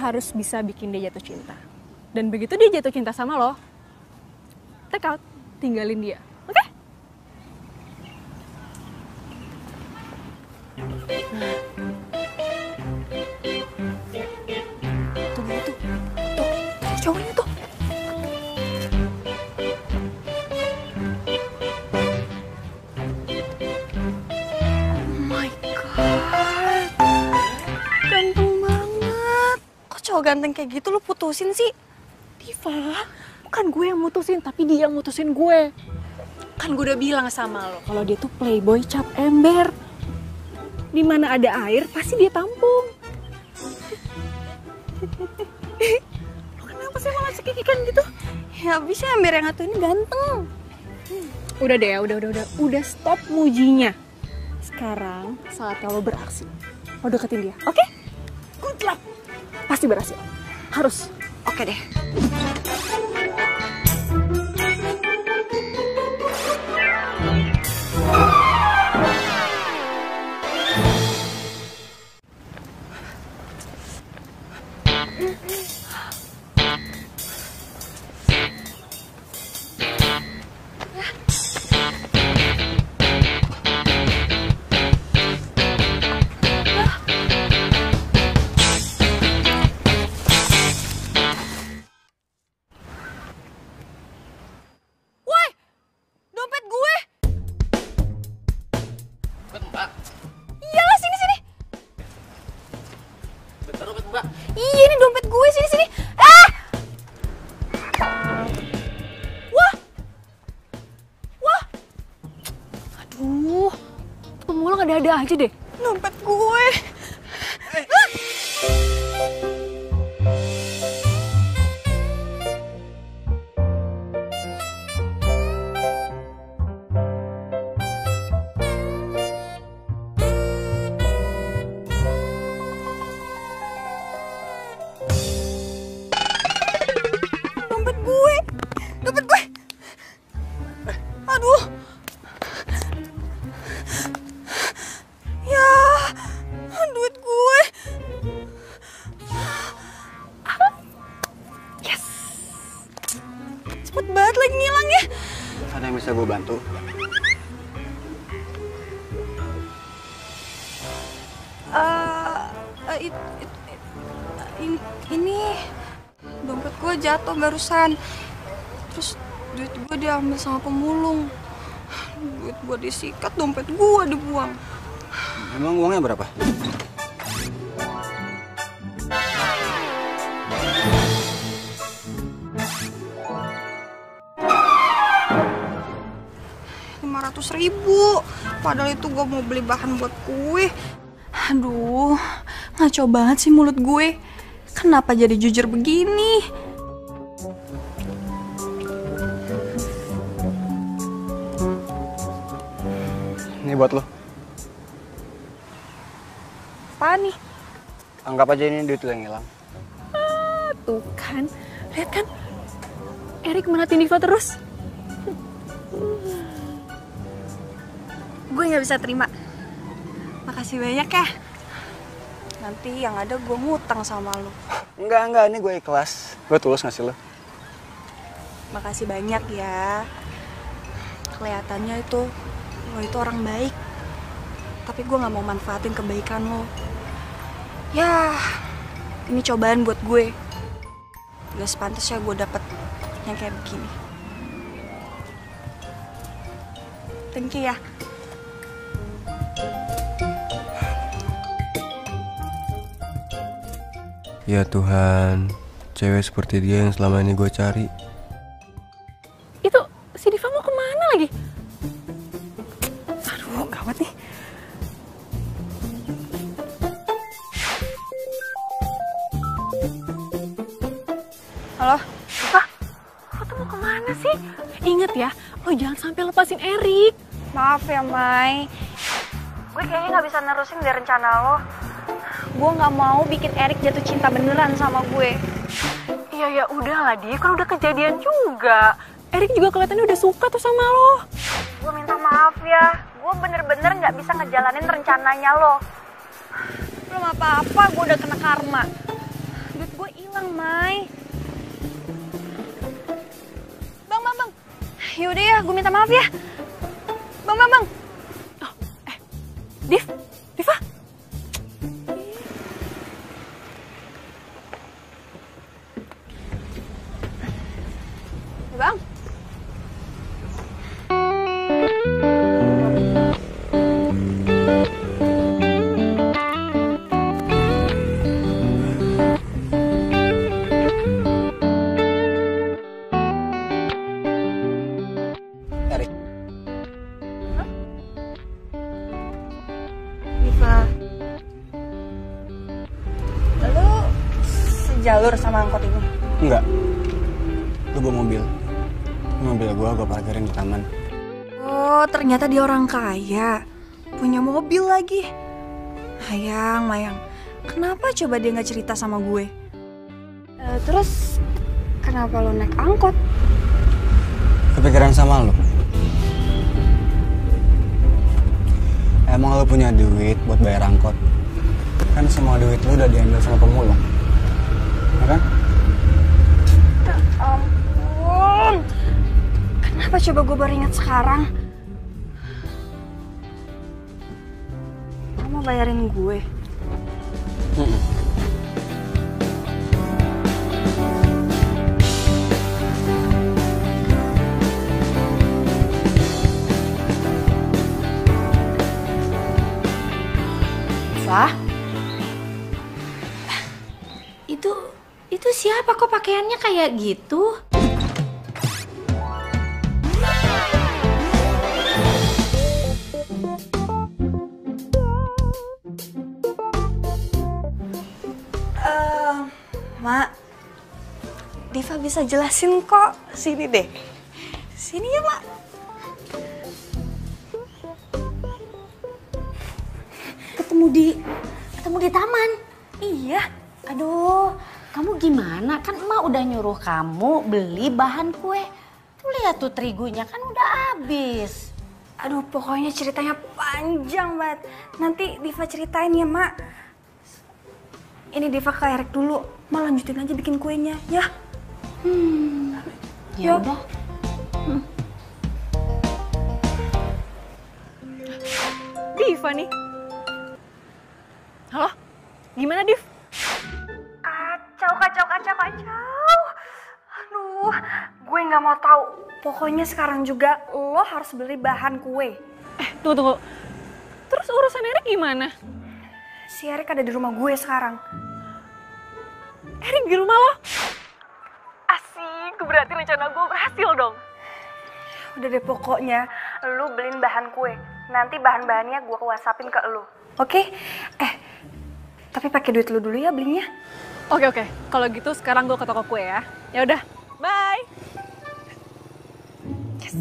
harus bisa bikin dia jatuh cinta. Dan begitu dia jatuh cinta sama lo, take out, tinggalin dia. Oke? Okay? Ganteng kayak gitu lo putusin sih? Diva, bukan gue yang mutusin, tapi dia yang mutusin gue. Kan gue udah bilang sama lo kalau dia tuh playboy cap ember. Di mana ada air pasti dia tampung. Lo kenapa sih malah cekikikan gitu? Ya abisnya ember yang satu ini ganteng. Udah deh, udah stop mujinya. Sekarang saatnya lo beraksi. Lo deketin dia, oke? Okay? Good luck. Pasti berhasil. Harus. Oke deh. Ada aja deh, dompet gue. Ah! Dompet gue. Aduh. Gue bantu. Ini dompet gue jatuh barusan. Terus duit gue diambil sama pemulung. Duit gue disikat, dompet gue dibuang. Emang uangnya berapa? Rp500.000, padahal itu gue mau beli bahan buat kue. Aduh, ngaco banget sih mulut gue. Kenapa jadi jujur begini? Ini buat lo. Apa nih? Anggap aja ini duit lo yang hilang. Ah, tuh kan, lihat kan, Erik merhatiin Diva terus. Gue nggak bisa terima. Makasih banyak ya. Nanti yang ada gue ngutang sama lo. Enggak, ini gue ikhlas. Gue tulus ngasih lo. Makasih banyak ya. Kelihatannya itu lo itu orang baik. Tapi gue nggak mau manfaatin kebaikan lo. Ya, ini cobaan buat gue. Gak sepantasnya gue dapet yang kayak begini. Thank you ya. Ya Tuhan, cewek seperti dia yang selama ini gue cari. Itu, si Diva mau kemana lagi? Aduh, gawat nih. Halo? Diva, lo tuh mau kemana sih? Ingat ya, lo jangan sampai lepasin Erik. Maaf ya, Mai. Gue kayaknya gak bisa nerusin dari rencana lo. Gue nggak mau bikin Erik jatuh cinta beneran sama gue. Iya udahlah dia kan udah kejadian juga. Erik juga kelihatannya udah suka tuh sama lo. Gue minta maaf ya, gue bener-bener nggak bisa ngejalanin rencananya lo. Belum apa-apa, gue udah kena karma. Duit hilang, Mai. Bang. Yaudah ya, gue minta maaf ya. Bang. Oh, Diva. Bang. Jalur sama angkot ini? Enggak. Gue bawa mobil. Mobil gue parkirin di taman. Oh, ternyata dia orang kaya. Punya mobil lagi. Mayang. Kenapa coba dia nggak cerita sama gue? Terus, kenapa lo naik angkot? Kepikiran sama lo. Emang lo punya duit buat bayar angkot? Kan semua duit lo udah diambil sama pemulung. Kan? Ampun, kenapa coba gue baru ingat sekarang? Lo mau bayarin gue? Wah, itu siapa kok pakaiannya kayak gitu? Mak, Diva bisa jelasin kok. Sini deh. Sini ya, Mak. Ketemu di taman. Iya. Aduh. Kamu gimana? Kan emak udah nyuruh kamu beli bahan kue. Tuh lihat tuh terigunya kan udah habis. Aduh, pokoknya ceritanya panjang banget. Nanti Diva ceritain ya, Mak. Ini Diva ke Erik dulu. Mak lanjutin aja bikin kuenya, ya. Ya udah. Diva nih. Halo? Gimana, Div? Kacau. Aduh, gue nggak mau tahu. Pokoknya sekarang juga lo harus beli bahan kue. Tunggu. Terus urusan Erik gimana? Si Erik ada di rumah gue sekarang. Erik di rumah lo? Asik, berarti rencana gue berhasil dong. Udah deh, pokoknya lo beliin bahan kue. Nanti bahan-bahannya gue WhatsAppin ke lo. Oke? Tapi pakai duit lo dulu ya belinya. Oke. Kalau gitu sekarang gue ke toko kue ya. Ya udah, bye. Yes.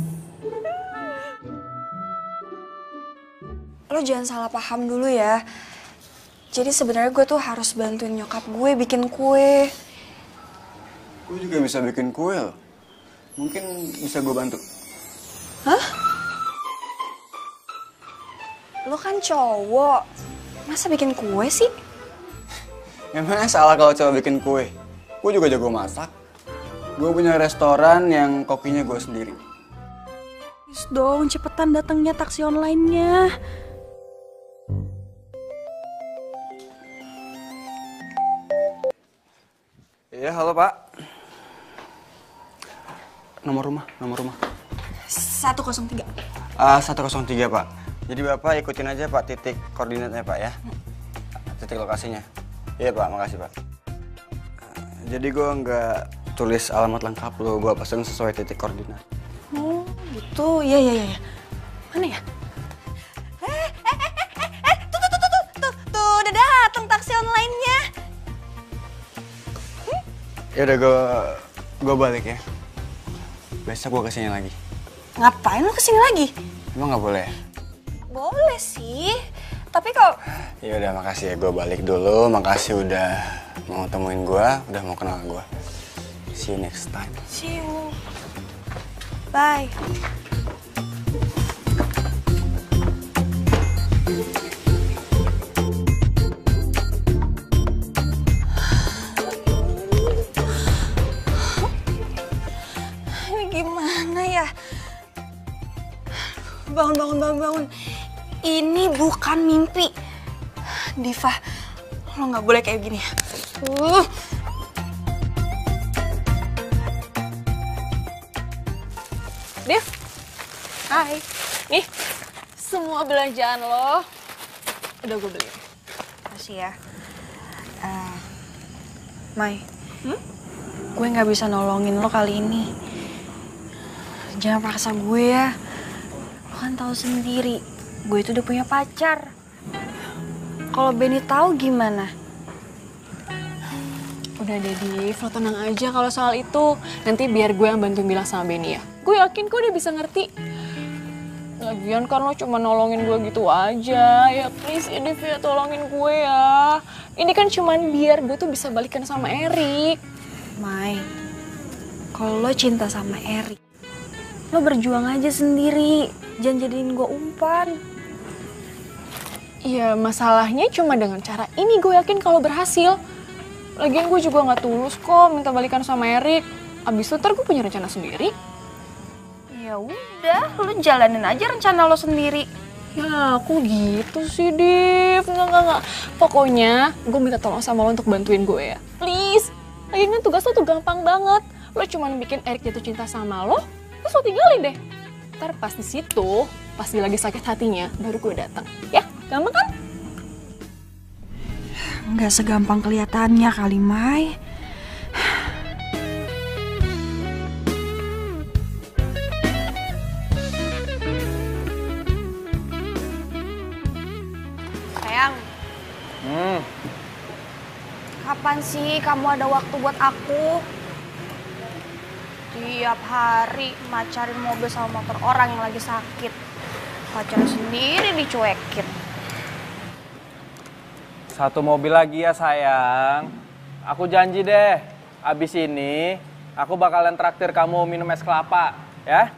Lo jangan salah paham dulu ya. Jadi sebenarnya gue tuh harus bantuin nyokap gue bikin kue. Gue juga bisa bikin kue loh. Mungkin bisa gue bantu. Hah? Lo kan cowok. Masa bikin kue sih? Emangnya salah kalau coba bikin kue? Gue juga jago masak. Gue punya restoran yang kokinya gue sendiri. Please dong, cepetan datangnya taksi online-nya. Iya, halo Pak. Nomor rumah. 103. 103 Pak. Jadi Bapak ikutin aja Pak titik koordinatnya Pak ya. Titik lokasinya. Iya Pak, makasih Pak. Jadi gue nggak tulis alamat lengkap lo, gue pesen sesuai titik koordinat. Oh gitu, iya. Mana ya? Tuh, udah dateng taksi online-nya. Yaudah, gue balik ya. Besok gue kesini lagi. Ngapain lo kesini lagi? Emang nggak boleh? Boleh sih. Tapi kok... Ya udah, makasih ya. Gue balik dulu. Makasih udah mau temuin gue, udah mau kenal gue. See you next time. See you. Bye. lo bangun. Ini bukan mimpi. Diva, lo nggak boleh kayak gini. Div, hai. Nih, semua belanjaan lo udah gue beli. Makasih ya. Mai, gue nggak bisa nolongin lo kali ini. Jangan paksa gue ya. Lo kan tahu sendiri, gue itu udah punya pacar. Kalau Benny tahu gimana? Udah deh, Div, lo tenang aja kalau soal itu. Nanti biar gue yang bantuin bilang sama Benny ya. Gue yakin kok dia bisa ngerti. Lagian kan lo cuma nolongin gue gitu aja. Ya please, Div, ya tolongin gue ya. Ini kan cuman biar gue tuh bisa balikan sama Erik. Mai, kalau lo cinta sama Erik, lo berjuang aja sendiri. Jangan jadiin gue umpan. Iya, masalahnya cuma dengan cara ini gue yakin kalau berhasil. Lagian gue juga nggak tulus kok minta balikan sama Erik. Abis itu ntar gue punya rencana sendiri. Ya udah, lo jalanin aja rencana lo sendiri. Ya, aku gitu sih, Div. Enggak. Pokoknya, gue minta tolong sama lo untuk bantuin gue ya. Please. Lagian tugas lo tuh gampang banget. Lo cuma bikin Erik jatuh cinta sama lo, terus lo tinggalin deh. Ntar pas di situ, pas dia lagi sakit hatinya, baru gue datang. Ya, gampang kan? Enggak segampang kelihatannya kali, Mai. Kapan sih kamu ada waktu buat aku? Tiap hari macarin mobil sama motor orang yang lagi sakit. Pacarnya sendiri dicuekin. Satu mobil lagi ya sayang. Aku janji deh, abis ini aku bakalan traktir kamu minum es kelapa, ya?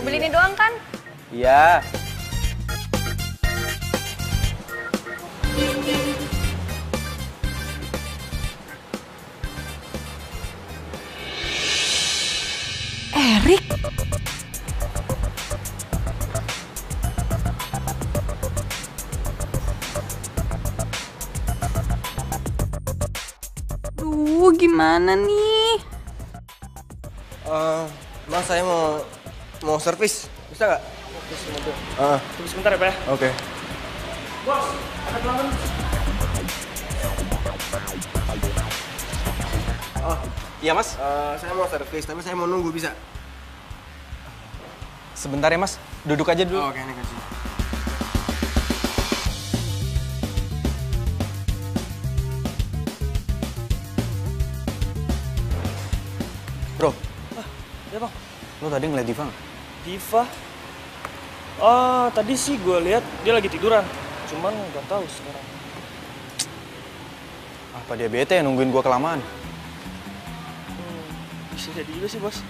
Mobil ini doang kan? Iya. Erik. Duh, gimana nih? Mas, saya mau servis, bisa nggak? Servis mobil. Tunggu sebentar ya, Pak. Oke. Bos, ada pelanggan. Oh, iya Mas. Saya mau servis, tapi saya mau nunggu, bisa? Sebentar ya Mas, duduk aja dulu. Oke, ini kasih. Bro, ya Bang, lo tadi ngeliat Diva nggak? Diva? Oh, tadi sih gue lihat dia lagi tiduran. Cuman nggak tahu sekarang. Apa dia bete ya nungguin gue kelamaan? Bisa jadi juga sih, Bos.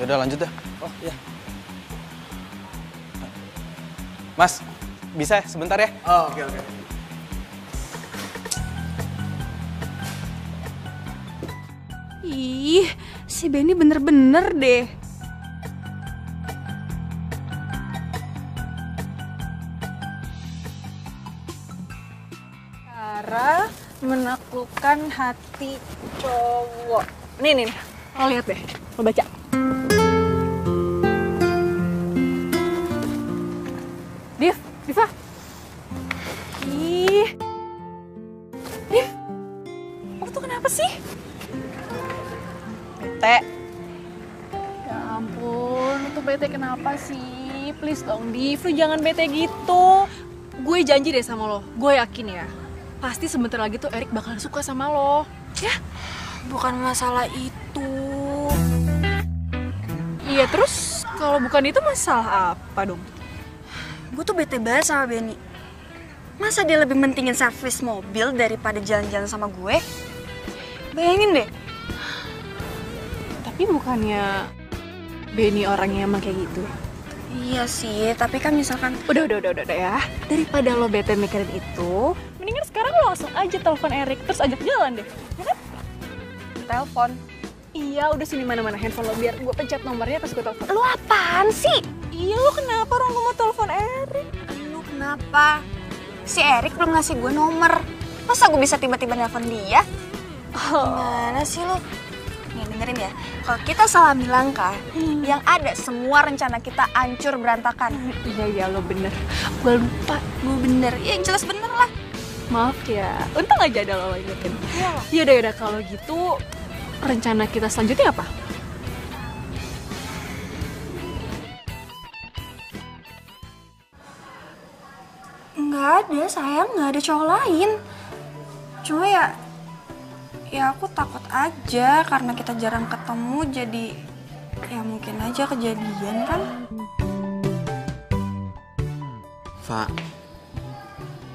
Yaudah lanjut dah. Oh, iya. Mas, bisa sebentar ya? Oh, oke. Ih, si Benny bener-bener deh. Menaklukkan hati cowok. Nih, lo lihat deh, lo baca. Diva. Div, lo tuh kenapa sih? Bete. Ya ampun, lo tuh bete kenapa sih? Please dong, Div, lo jangan bete gitu. Gue janji deh sama lo, gue yakin ya. Pasti sebentar lagi tuh Erik bakal suka sama lo. Ya, bukan masalah itu. Iya, terus kalau bukan itu masalah apa dong? Gue tuh bete banget sama Benny. Masa dia lebih mentingin servis mobil daripada jalan-jalan sama gue? Bayangin deh. Tapi bukannya Benny orangnya emang kayak gitu. Iya sih, tapi kan misalkan... Udah ya. Daripada lo bete mikirin itu, mendingan sekarang lo langsung aja telepon Erik, terus ajak jalan deh, ya kan? Telepon? Iya, udah sini mana-mana handphone lo, biar gue pencet nomornya pas gue telepon. Lo apaan sih? Iya, lo kenapa orang gue mau telepon Erik? Lo kenapa? Si Erik belum ngasih gue nomor. Masa gue bisa tiba-tiba nelpon dia? Gimana sih lo? Nih, dengerin ya, kalau kita salah bilang kan, yang ada semua rencana kita hancur berantakan. Iya, lo bener. Gue lupa. Gue bener. Ya, yang jelas bener lah. Maaf ya, untung aja ada lo ingetin. Yaudah, kalau gitu rencana kita selanjutnya apa? Nggak ada, sayang. Nggak ada cowok lain. Cuma ya aku takut aja karena kita jarang ketemu, jadi ya mungkin aja kejadian kan. Fa,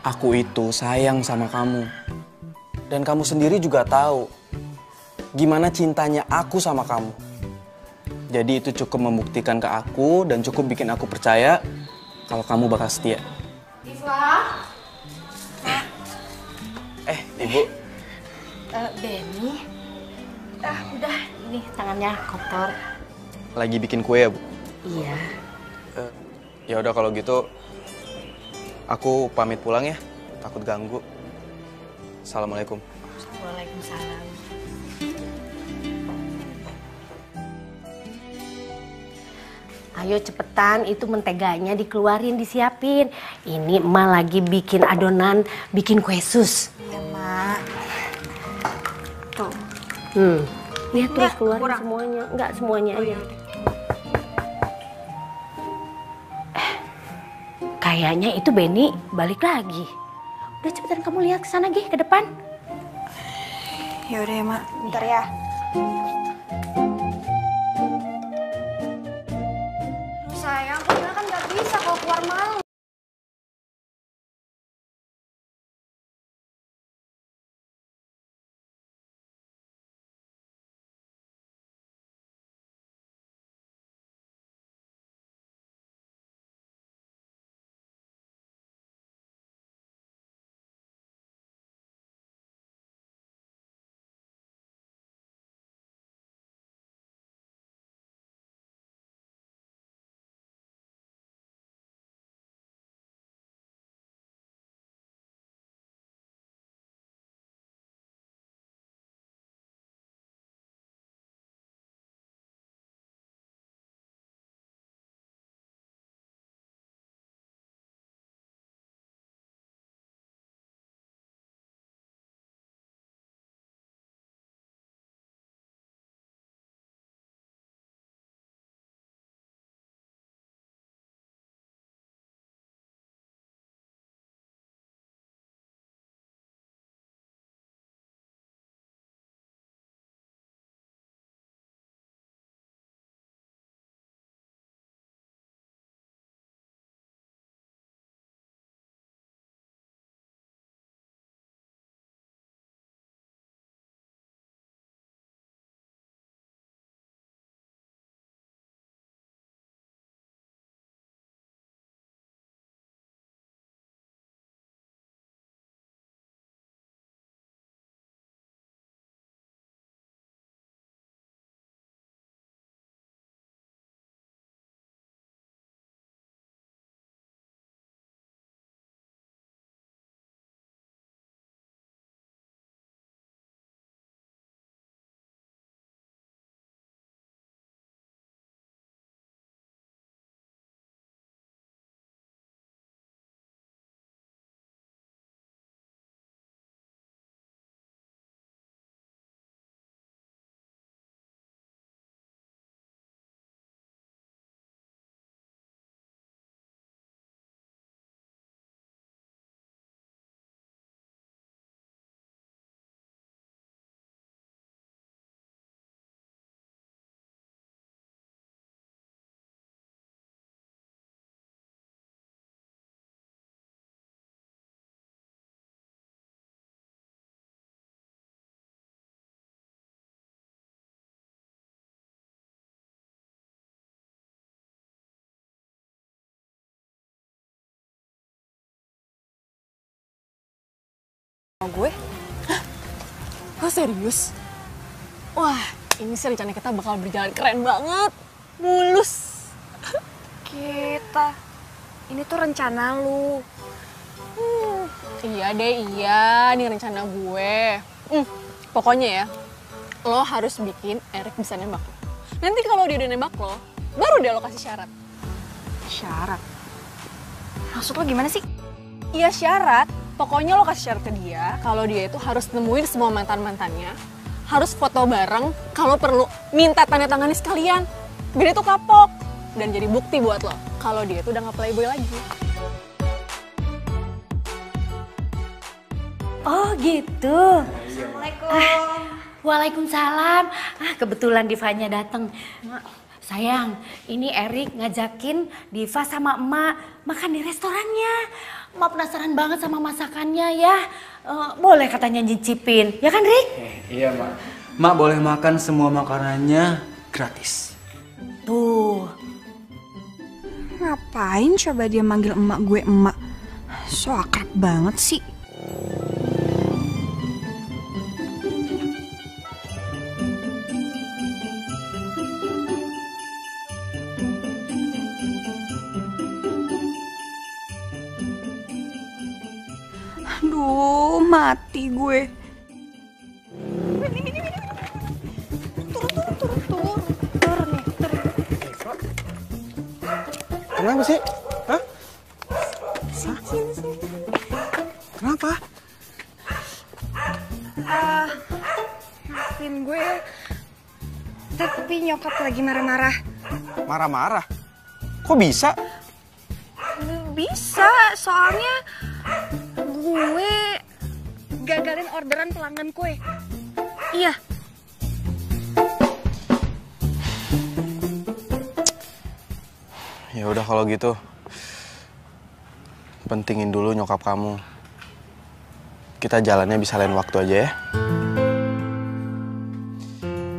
aku itu sayang sama kamu. Dan kamu sendiri juga tahu gimana cintanya aku sama kamu. Jadi itu cukup membuktikan ke aku dan cukup bikin aku percaya kalau kamu bakal setia. Diva? Ibu. Benny, udah ini tangannya kotor. Lagi bikin kue ya, Bu? Iya. Ya udah kalau gitu, aku pamit pulang ya. Takut ganggu. Assalamualaikum. Waalaikumsalam. Ayo cepetan, itu menteganya dikeluarin, disiapin. Ini emak lagi bikin adonan, bikin kue sus. Iya, Mak. Tuh. Lihat tuh keluarin semuanya. Enggak semuanya aja. Kayaknya itu Benny balik lagi. Udah cepetan kamu lihat ke sana, Gih, ke depan. Yaudah ya, Mak. Bentar ya. Sayang, padahal kan nggak bisa kalau keluar malam. sama gue? Hah? Lo serius? Wah, ini sih rencana kita bakal berjalan keren banget. Mulus. Kita. Ini tuh rencana lu. Iya deh, iya. Ini rencana gue. Pokoknya ya, lo harus bikin Erik bisa nembak lo. Nanti kalau dia udah nembak lo, baru deh lo kasih syarat. Syarat? Maksud lo gimana sih? Iya syarat. Pokoknya lo kasih syarat ke dia, kalau dia itu harus nemuin semua mantan-mantannya, harus foto bareng, kalau perlu minta tanda tangannya sekalian. Biar itu kapok dan jadi bukti buat lo kalau dia tuh udah nggak playboy lagi. Oh gitu. Assalamualaikum. Waalaikumsalam. Kebetulan Divanya datang. Sayang, ini Erik ngajakin Diva sama emak makan di restorannya. Emak penasaran banget sama masakannya ya. Boleh katanya nyicipin, ya kan Rik? Iya mak. Mak boleh makan semua makanannya gratis. Tuh. Ngapain coba dia manggil emak gue emak? So akrab banget sih. Aduh, mati gue. Kenapa sih? Hah? Kenapa? Maafin gue, tapi nyokap lagi marah-marah. Marah-marah? Kok bisa? Bisa, soalnya gue gagalin orderan pelanggan kue. Iya. Ya udah kalau gitu, pentingin dulu nyokap kamu. Kita jalannya bisa lain waktu aja ya.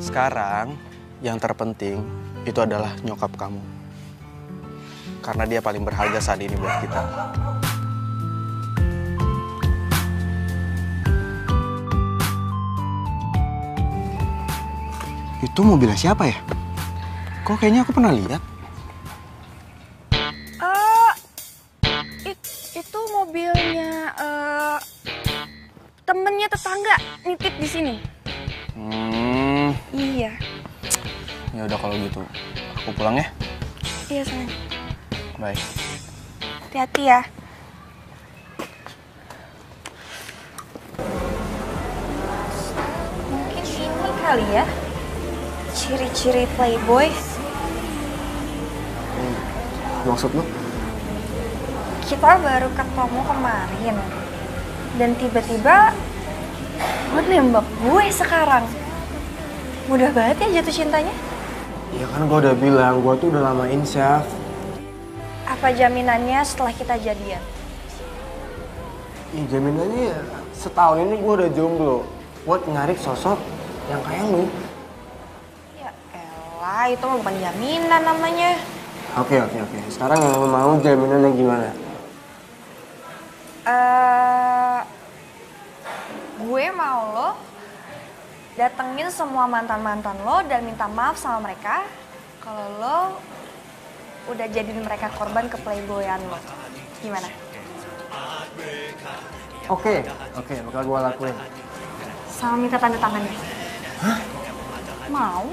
Sekarang yang terpenting itu adalah nyokap kamu. Karena dia paling berharga saat ini buat kita. Itu mobilnya siapa ya? Kok kayaknya aku pernah lihat? Itu mobilnya temennya tetangga nitip di sini. Iya. Ya udah kalau gitu, aku pulang ya. Iya sayang. Baik. Hati-hati ya. Mungkin ini kali ya. Ciri-ciri playboy. Maksud lu? Kita baru ketemu kemarin, dan tiba-tiba lo nembak gue sekarang. Mudah banget ya jatuh cintanya? Ya kan gue udah bilang, gue tuh udah lama insaf. Apa jaminannya setelah kita jadian? Ya jaminannya ya, setahun ini gue udah jomblo. Buat narik sosok yang kayak lu. Ya elah, itu bukan jaminan namanya. Oke. Sekarang yang mau jaminannya gimana? Gue mau lo datengin semua mantan-mantan lo dan minta maaf sama mereka kalau lo udah jadiin mereka korban keplayboyan lo. Gimana? Oke, bakal gue lakuin. Sama minta tanda tangannya. Hah? Mau?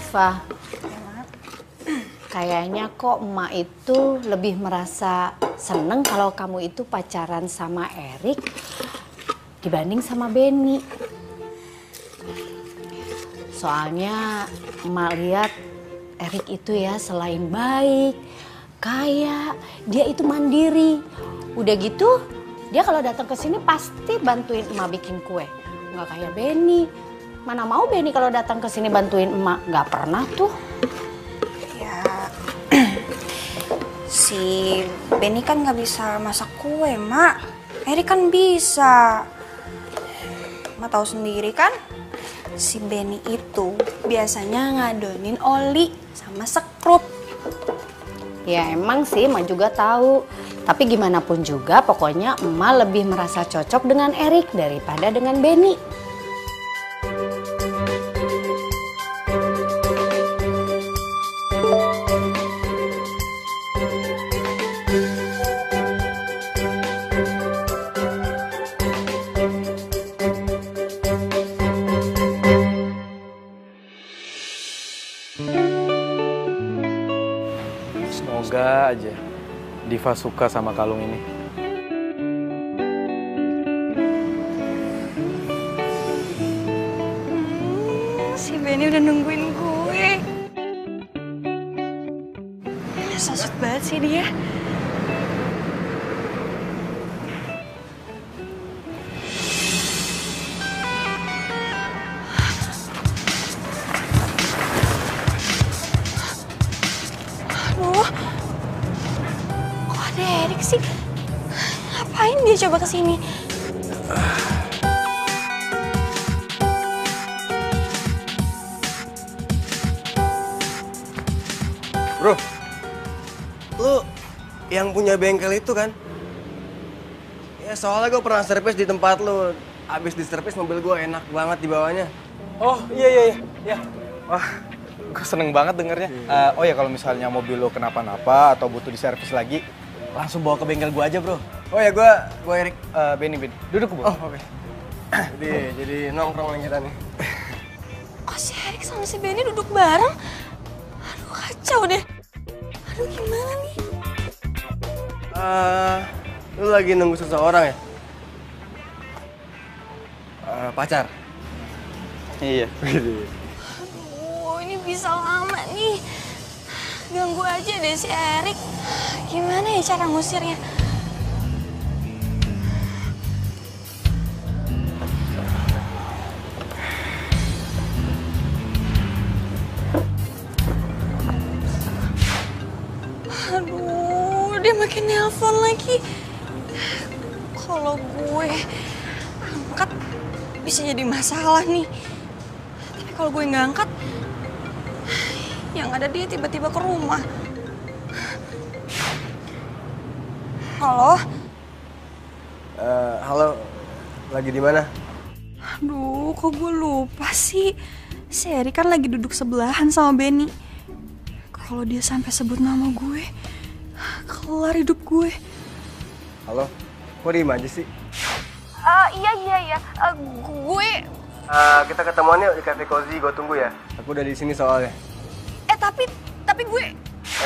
Diva, kayaknya kok emak itu lebih merasa seneng kalau kamu itu pacaran sama Erik dibanding sama Benny. Soalnya emak lihat Erik itu ya selain baik, kaya, dia itu mandiri. Udah gitu, dia kalau datang ke sini pasti bantuin emak bikin kue. Nggak kayak Benny. Mana mau Benny kalau datang ke sini bantuin emak? Nggak pernah tuh. Ya, si Benny kan nggak bisa masak kue, Mak. Erik kan bisa. Mak tahu sendiri kan? Si Benny itu biasanya ngadonin oli sama sekrup. Ya emang sih emak juga tahu. Tapi gimana pun juga pokoknya emak lebih merasa cocok dengan Erik daripada dengan Benny. Semoga aja Diva suka sama kalung ini. Si Benny udah nungguin gue. Sosok banget sih dia. Ngapain dia coba kesini? Bro, lu yang punya bengkel itu kan? Ya soalnya gue pernah servis di tempat lu. Abis di servis mobil gue enak banget di bawahnya. Oh iya. Wah, gue seneng banget dengernya. Oh ya kalau misalnya mobil lu kenapa-napa atau butuh diservis lagi, langsung bawa ke bengkel gue aja, bro. Oh ya, gue Erik. Benny. Duduk, bro. Oh, oke. Okay. jadi nongkrong lagi kita nih. Kok si Erik sama si Benny duduk bareng? Aduh, kacau deh. Aduh, gimana nih? Lu lagi nunggu seseorang ya? Pacar? Iya. Aduh, ini bisa lama nih. Ganggu aja deh si Erik. Gimana ya cara ngusirnya? Aduh, dia makin nelpon lagi. Kalau gue angkat bisa jadi masalah nih. Tapi kalau gue nggak angkat, yang ada dia tiba-tiba ke rumah. Halo? Halo, lagi di mana? Aduh, kok gue lupa sih. Si Erik kan lagi duduk sebelahan sama Benny. Kalau dia sampai sebut nama gue, kelar hidup gue. Halo, kok diem aja sih? Iya. Kita ketemuan yuk di Cafe Cozy, gue tunggu ya. Aku udah di sini soalnya. Tapi gue...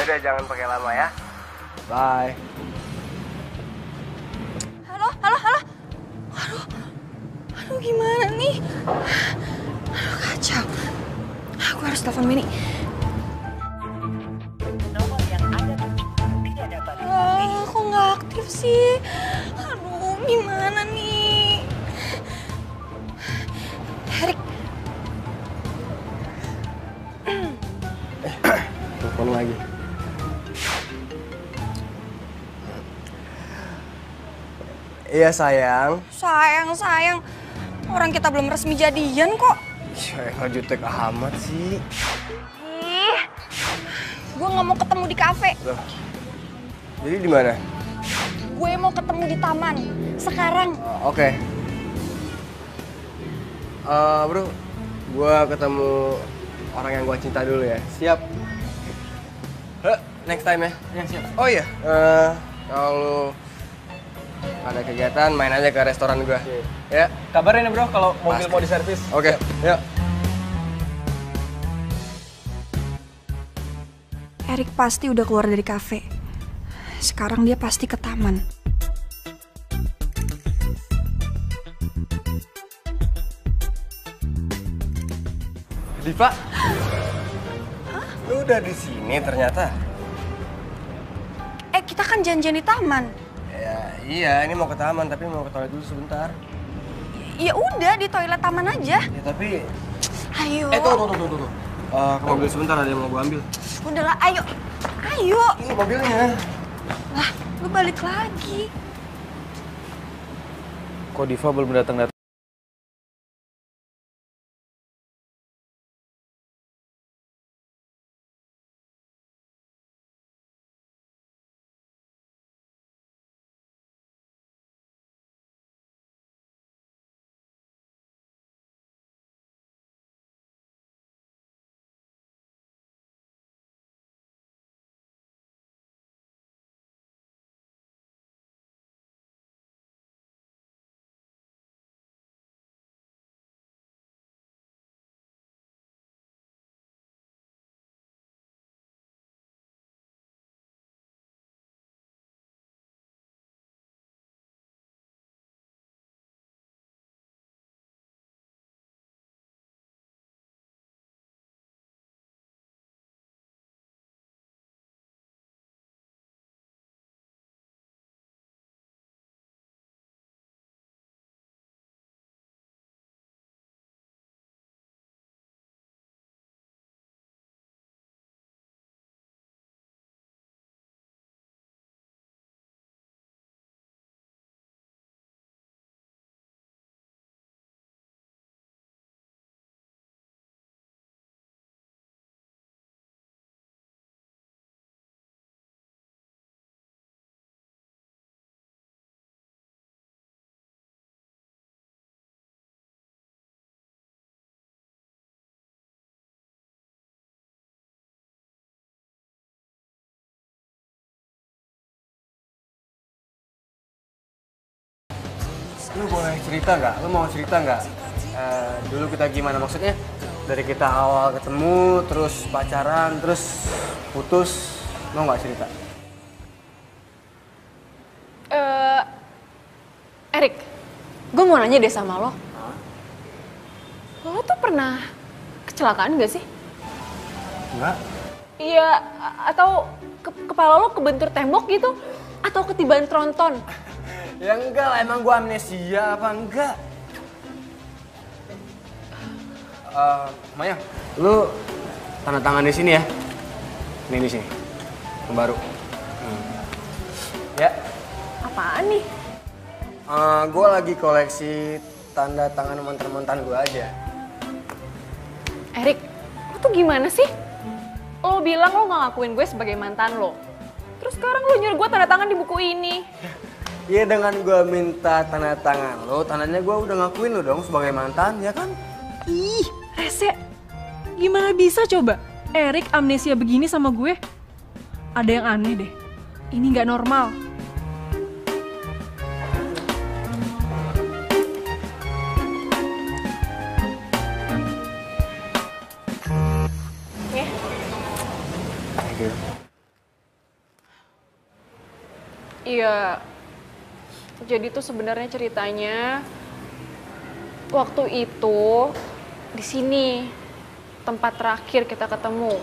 Udah, jangan pakai lama ya. Bye. Halo. Aduh, gimana nih? Aduh, kacau. Aku harus telepon Benny. Nomor yang ada tidak dapat dihubungi. Kok nggak aktif sih? Aduh, gimana nih? Erik. Telepon lagi. Iya sayang. Sayang. Orang kita belum resmi jadian kok. Ya jutek amat sih. Ih, gue nggak mau ketemu di kafe. Loh, jadi di mana? Gue mau ketemu di taman. Sekarang. Oke. Bro, gue ketemu orang yang gue cinta dulu ya. Siap. Next time ya? Ya, siap. Oh iya, kalau ada kegiatan main aja ke restoran gua. Ya. Kabarin ya bro kalau mobil mau diservis. Oke, yuk. Erik pasti udah keluar dari kafe. Sekarang dia pasti ke taman. Diva, lu udah di sini ternyata. Kita kan janjian di taman. Ya, iya, ini mau ke taman tapi mau ke toilet dulu sebentar. Ya udah di toilet taman aja. Ya tapi. Ayo. Tuh. Ke mobil sebentar, ada yang mau gue ambil. Udahlah, ayo. Ini mobilnya. Lah, lu balik lagi. Kok Diva belum datang? Lu boleh cerita nggak? Lu mau cerita nggak? Dulu kita gimana maksudnya? Dari kita awal ketemu, terus pacaran, terus putus, mau nggak cerita? Erik, gue mau nanya deh sama lo. Lo tuh pernah kecelakaan nggak sih? Enggak. Iya, atau kepala lo kebentur tembok gitu? Atau ketibaan tronton? Ya enggak lah, emang gue amnesia apa enggak? Mayang, lu tanda tangan di sini ya. Ini di sini, yang baru. Ya. Apaan nih? Gue lagi koleksi tanda tangan mantan-mantan gue aja. Erik, lu tuh gimana sih? Lo bilang lo gak ngakuin gue sebagai mantan lo. Terus sekarang lo nyuruh gue tanda tangan di buku ini. Iya, dengan gue minta tanda tangan lo, tandanya gue udah ngakuin lo dong sebagai mantan, ya kan? Ih, rese. Gimana bisa coba? Erik amnesia begini sama gue? Ada yang aneh deh. Ini nggak normal. Oke. Thank you. Iya. Jadi tuh sebenarnya ceritanya waktu itu di sini tempat terakhir kita ketemu.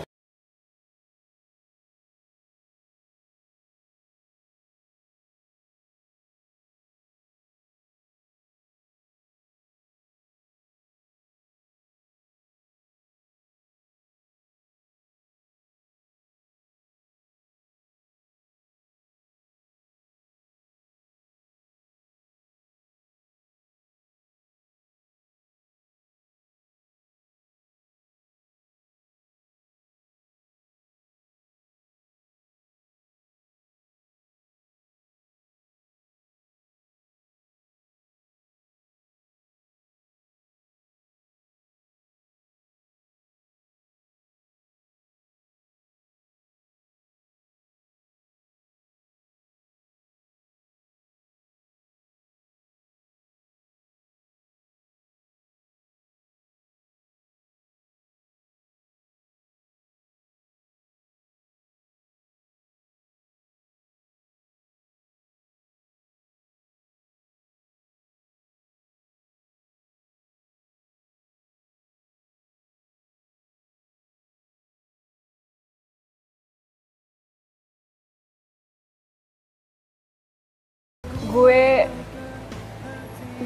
Gue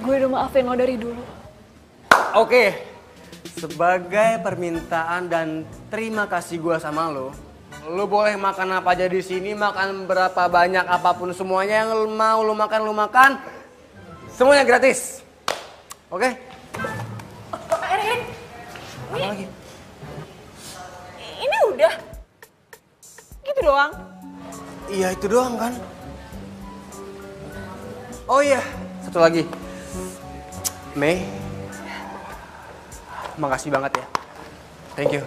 udah maafin lo dari dulu. Oke, sebagai permintaan dan terima kasih gue sama lo, lo boleh makan apa aja di sini, makan berapa banyak apapun, semuanya yang mau lo makan, semuanya gratis. Oke? Erik, apa lagi? Ini udah, gitu doang. Iya itu doang kan? Oh iya, satu lagi. May, makasih banget ya. Thank you.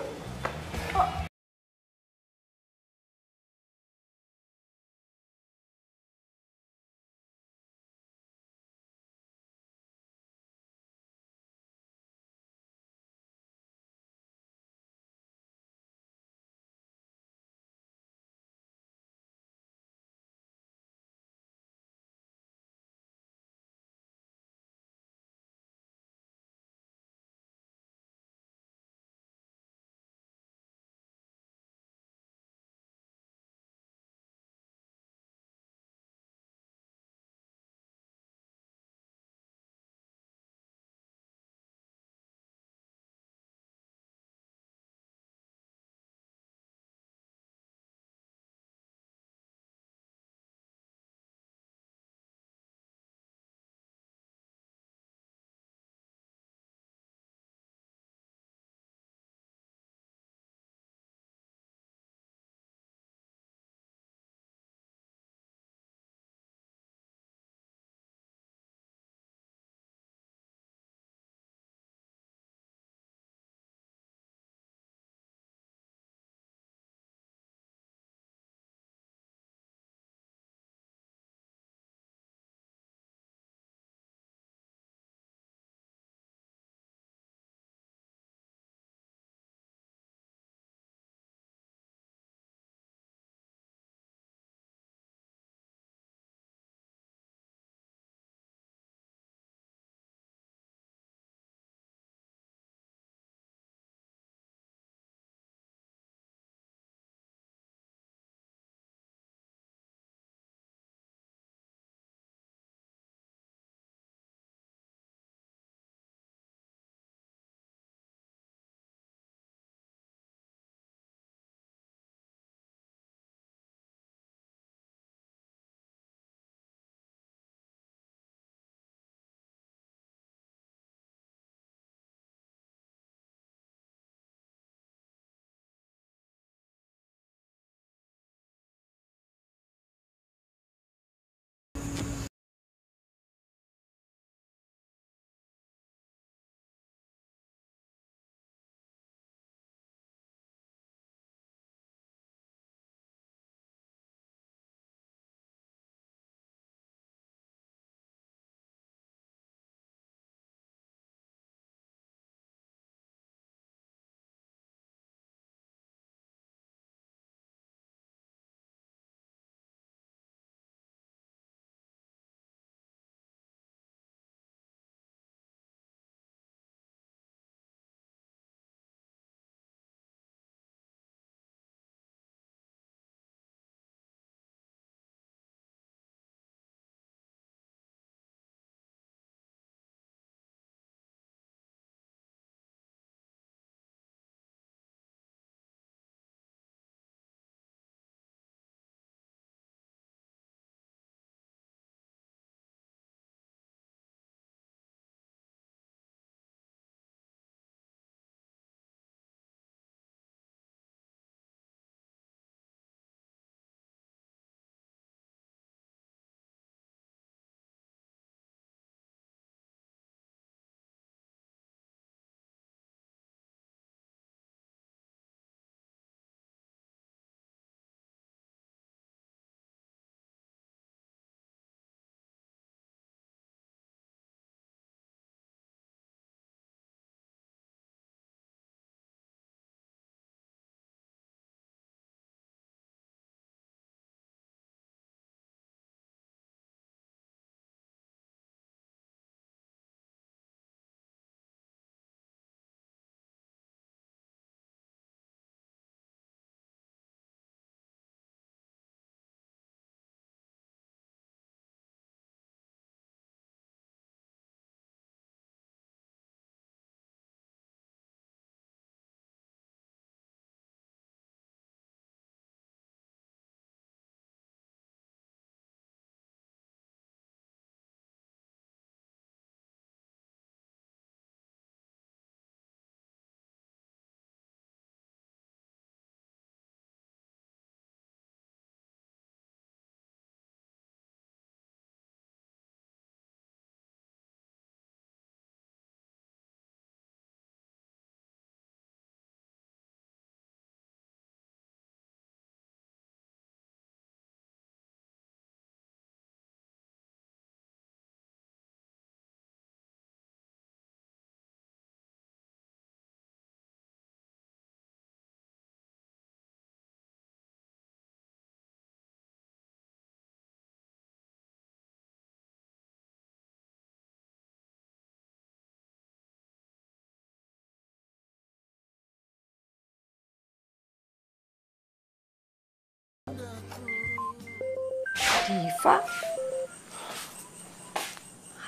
Diva?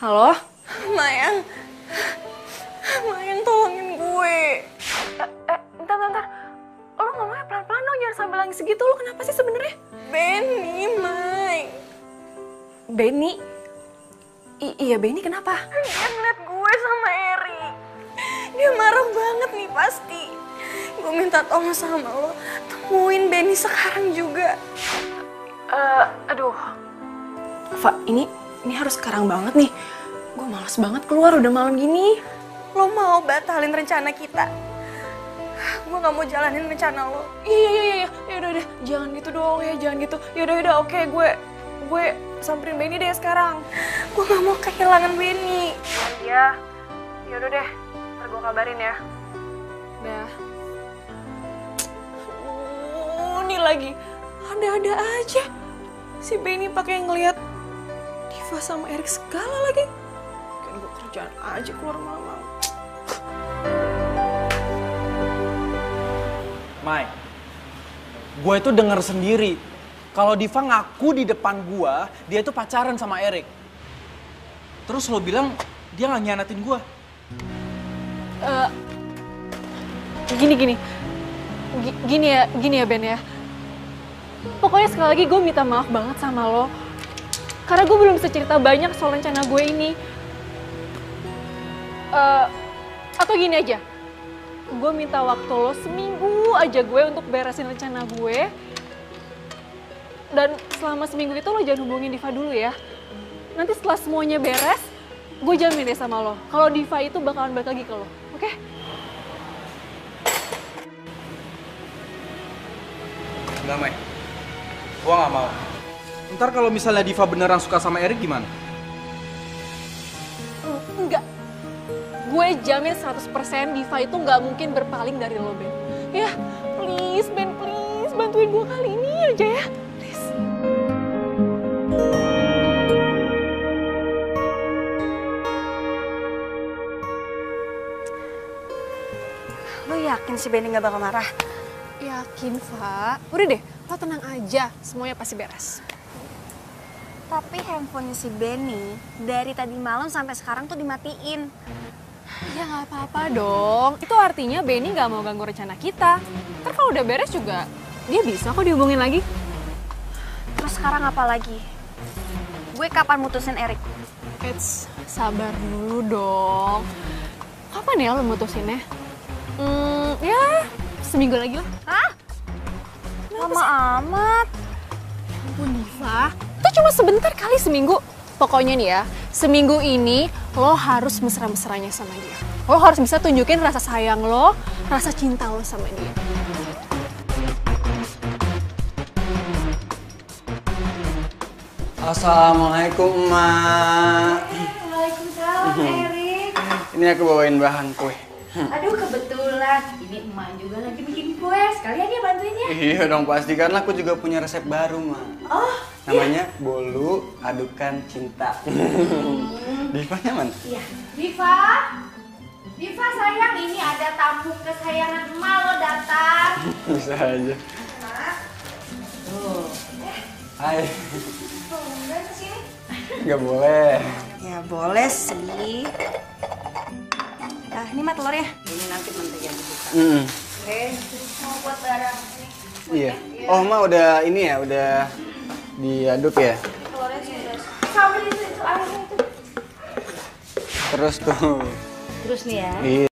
Halo? Mayang. Mayang, tolongin gue. Bentar. Lo ngomongnya pelan-pelan dong, jangan sambil nangis segitu. Lo kenapa sih sebenarnya? Benny, May. Benny? Iya, Benny kenapa? Dia ngeliat gue sama Erik. Dia marah banget nih pasti. Gue minta tolong sama lo, temuin Benny sekarang juga. Aduh. Fa, ini harus sekarang banget nih. Gue malas banget keluar, udah malam gini. Lo mau batalin rencana kita? Gue gak mau jalanin rencana lo. Iya, udah, jangan gitu dong ya, jangan gitu. Yaudah, oke, gue samperin Benny deh sekarang. Gue gak mau kehilangan Benny. Iya, yaudah deh, ntar gue kabarin ya. Dah. Ini lagi, ada-ada aja. Si Benny pakai ngeliat Diva sama Erik segala lagi. Kan gue kerjaan aja keluar malam-malam. Mai, gue itu denger sendiri kalau Diva ngaku di depan gue, dia itu pacaran sama Erik. Terus lo bilang dia gak nyianatin gue. Gini ya Ben ya. Pokoknya sekali lagi gue minta maaf banget sama lo. Karena gue belum bisa cerita banyak soal rencana gue ini. Atau gini aja. Gue minta waktu lo seminggu aja gue untuk beresin rencana gue. Dan selama seminggu itu lo jangan hubungin Diva dulu ya. Nanti setelah semuanya beres, gue jamin deh sama lo. Kalau Diva itu bakalan balik lagi ke lo, oke? Enggak, May. Gue gak mau. Ntar kalau misalnya Diva beneran suka sama Erik gimana? Enggak. Gue jamin 100% Diva itu nggak mungkin berpaling dari lo, Ben. Ya, please, Ben, please. Bantuin gue kali ini aja ya. Please. Lo yakin si Benny nggak bakal marah? Yakin, Fa. Udah deh, lo tenang aja. Semuanya pasti beres. Tapi handphonenya si Benny dari tadi malam sampai sekarang tuh dimatiin. Ya nggak apa-apa dong, itu artinya Benny nggak mau ganggu rencana kita. Ntar kalau udah beres juga, dia bisa kok dihubungin lagi. Terus sekarang apa lagi? Gue kapan mutusin Erik? Eits, sabar dulu dong. Kapan ya lo mutusinnya? Ya seminggu lagi lah. Hah? Lama amat. Ya ampun Diva, itu cuma sebentar kali seminggu. Pokoknya nih ya, seminggu ini lo harus mesra-mesranya sama dia. Lo harus bisa tunjukin rasa sayang lo, rasa cinta lo sama dia. Assalamualaikum, Ma. Waalaikumsalam, Erik. Ini aku bawain bahan kue. Aduh, kebetulan. Ini emak juga lagi bikin kue. Sekalian ya bantuin ya. Iya dong, pasti. Karena aku juga punya resep baru, Ma. Oh, namanya iya. Bolu adukan cinta. Diva nyaman? Iya. Diva sayang, ini ada tamu kesayangan emak lo datang. Bisa aja. Emak. Tuh. Hai. Boleh kesini? Nggak boleh. Ya boleh sih. Nah, ini mah telurnya. Ini nanti mentega kita. Oke, mau buat barang ini. Iya. Oh, Ma udah ini ya, udah diaduk ya. Telurnya sudah. Sambil itu airnya itu. Terus tuh. Terus nih ya. Iya.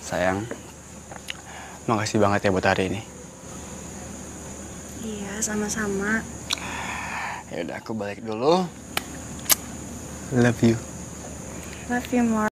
Sayang, makasih banget ya buat hari ini. Iya, sama-sama. Ya udah, aku balik dulu. Love you. Love you more.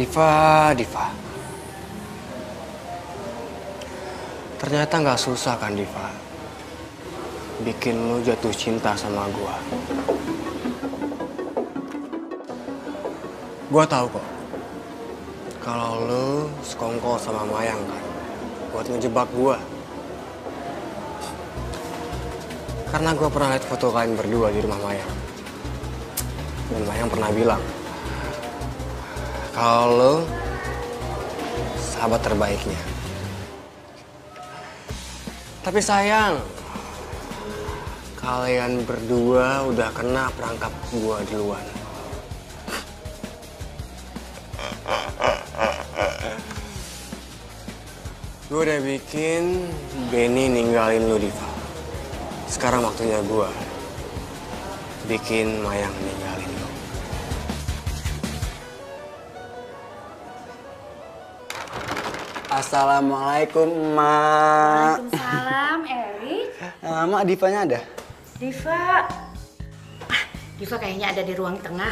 Diva. Ternyata nggak susah kan, Diva? Bikin lu jatuh cinta sama gua. Gua tahu kok. Kalau lu sekongkol sama Mayang kan, buat ngejebak gua. Karena gua pernah lihat foto kalian berdua di rumah Mayang. Dan Mayang pernah bilang, kalau sahabat terbaiknya. Tapi sayang, kalian berdua udah kena perangkap gua duluan. Gua udah bikin Benny ninggalin lu, Diva. Sekarang waktunya gua bikin Mayang ninggalin lu. Assalamualaikum, Mak. Waalaikumsalam, Erik. Mak, Divanya ada? Diva. Diva kayaknya ada di ruang tengah.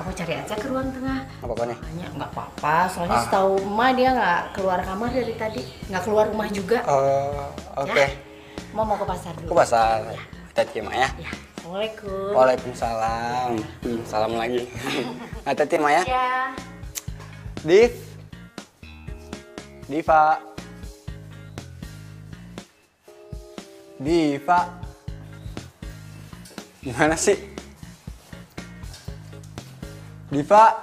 Kamu cari aja ke ruang tengah. Apa-apa nih? Nggak apa-apa, soalnya setahu Ma dia nggak keluar kamar dari tadi. Nggak keluar rumah juga. Oke. Mau ke pasar dulu. Ke pasar. Ya. Kita cima ya. Ya. Assalamualaikum. Waalaikumsalam. Salam lagi. Kita cima ya. Ya. Diva. Gimana sih? Diva.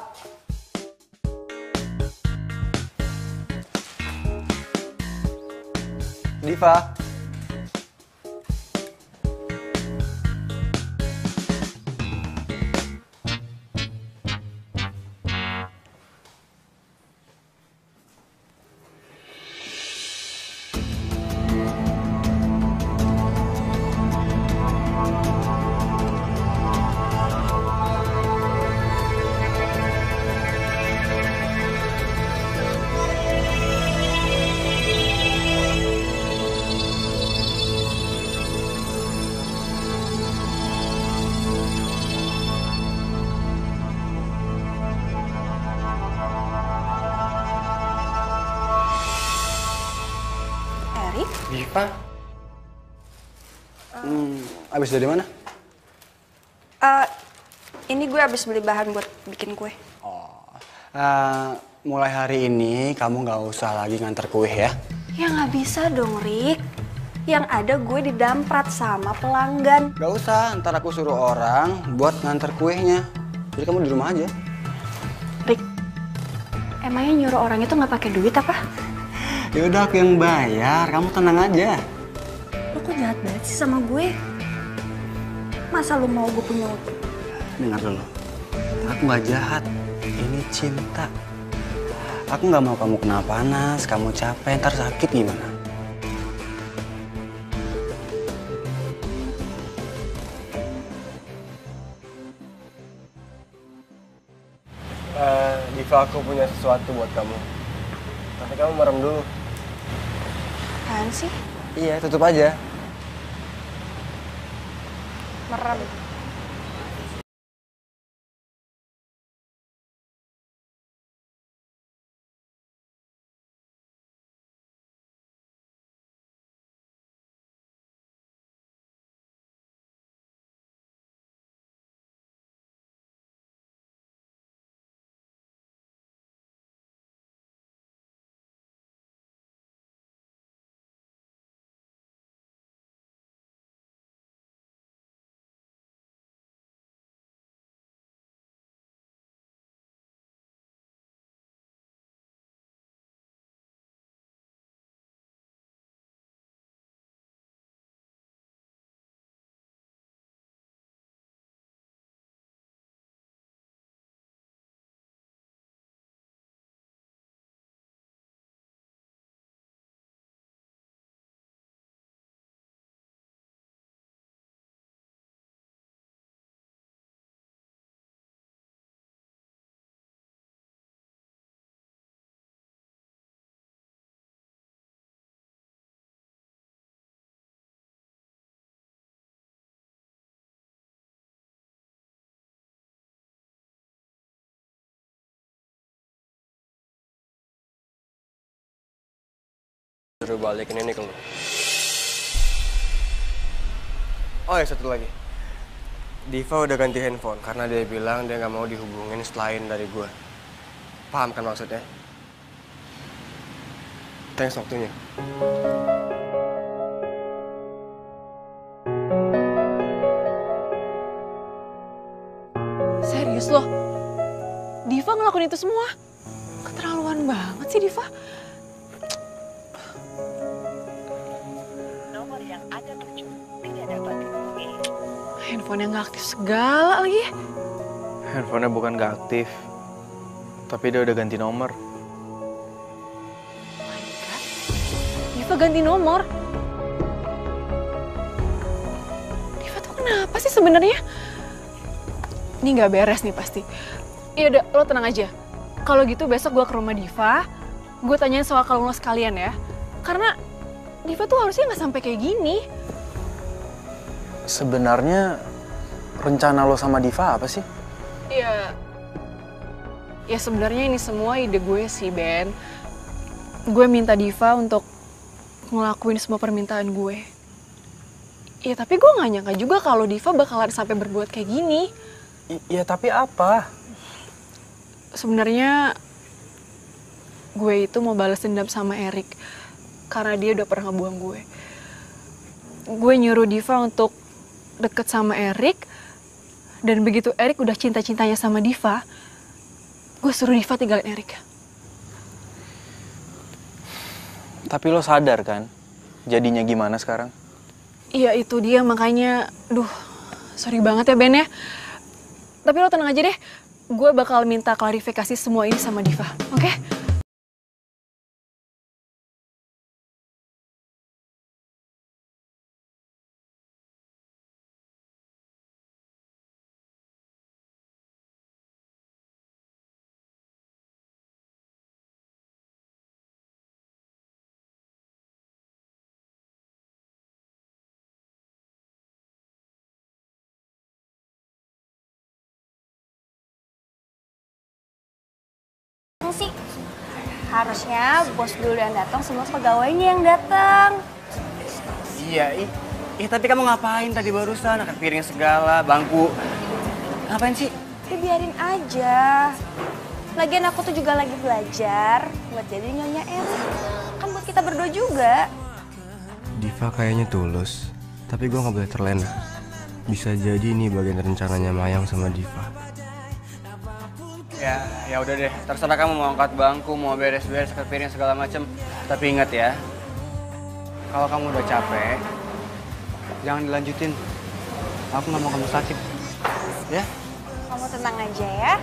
Diva. Diva, abis dari mana? Ini gue abis beli bahan buat bikin kue. Mulai hari ini kamu nggak usah lagi ngantar kue ya? Ya nggak bisa dong, Rik. Yang ada gue didamprat sama pelanggan. Gak usah, ntar aku suruh orang buat ngantar kuenya. Jadi kamu di rumah aja. Rik, emangnya nyuruh orang itu nggak pakai duit apa? Yaudah aku yang bayar, kamu tenang aja. Lo kok jahat banget sih sama gue? Masa lo mau gue punya utang? Dengar dulu, aku gak jahat, ini cinta. Aku gak mau kamu kena panas, kamu capek, ntar sakit gimana? Diva, aku punya sesuatu buat kamu. Tapi kamu merem dulu. Apaan sih? Iya, tutup aja. Merem. Suruh balikin ini ke lu. Oh ya, satu lagi. Diva udah ganti handphone karena dia bilang dia nggak mau dihubungin selain dari gue. Paham kan maksudnya? Thanks waktunya. Serius loh? Diva ngelakuin itu semua? Keterlaluan banget sih Diva. Handphonenya nggak aktif segala lagi. Handphonenya bukan nggak aktif, tapi dia udah ganti nomor. Oh my God, Diva ganti nomor? Diva tuh kenapa sih sebenarnya? Ini nggak beres nih pasti. Iya, lo tenang aja. Kalau gitu besok gue ke rumah Diva, gue tanyain soal kalung lo sekalian ya. Karena Diva tuh harusnya nggak sampai kayak gini. Sebenarnya rencana lo sama Diva apa sih? Ya sebenarnya ini semua ide gue sih, Ben. Gue minta Diva untuk ngelakuin semua permintaan gue. Ya tapi gue gak nyangka juga kalau Diva bakalan sampai berbuat kayak gini. Ya tapi apa? Sebenarnya gue itu mau balas dendam sama Erik karena dia udah pernah ngebuang gue. Gue nyuruh Diva untuk deket sama Erik, dan begitu Erik udah cinta-cintanya sama Diva, gue suruh Diva tinggalin Erik. Tapi lo sadar kan jadinya gimana sekarang? Iya itu dia, makanya, duh, sorry banget ya Ben ya. Tapi lo tenang aja deh, gue bakal minta klarifikasi semua ini sama Diva, oke? Sih harusnya bos dulu yang datang, semua pegawainya yang datang. Iya, tapi kamu ngapain tadi barusan? Angkat piring segala, bangku. Ngapain sih? Ya, biarin aja. Lagian aku tuh juga lagi belajar buat jadi nyonya Erik. Kan buat kita berdua juga. Diva kayaknya tulus, tapi gue nggak boleh terlena. Bisa jadi ini bagian rencananya Mayang sama Diva. Ya udah deh, terserah kamu mau angkat bangku, mau beres-beres, angkat piring segala macem. Tapi ingat ya, kalau kamu udah capek, jangan dilanjutin. Aku nggak mau kamu sakit, ya? Kamu tenang aja ya.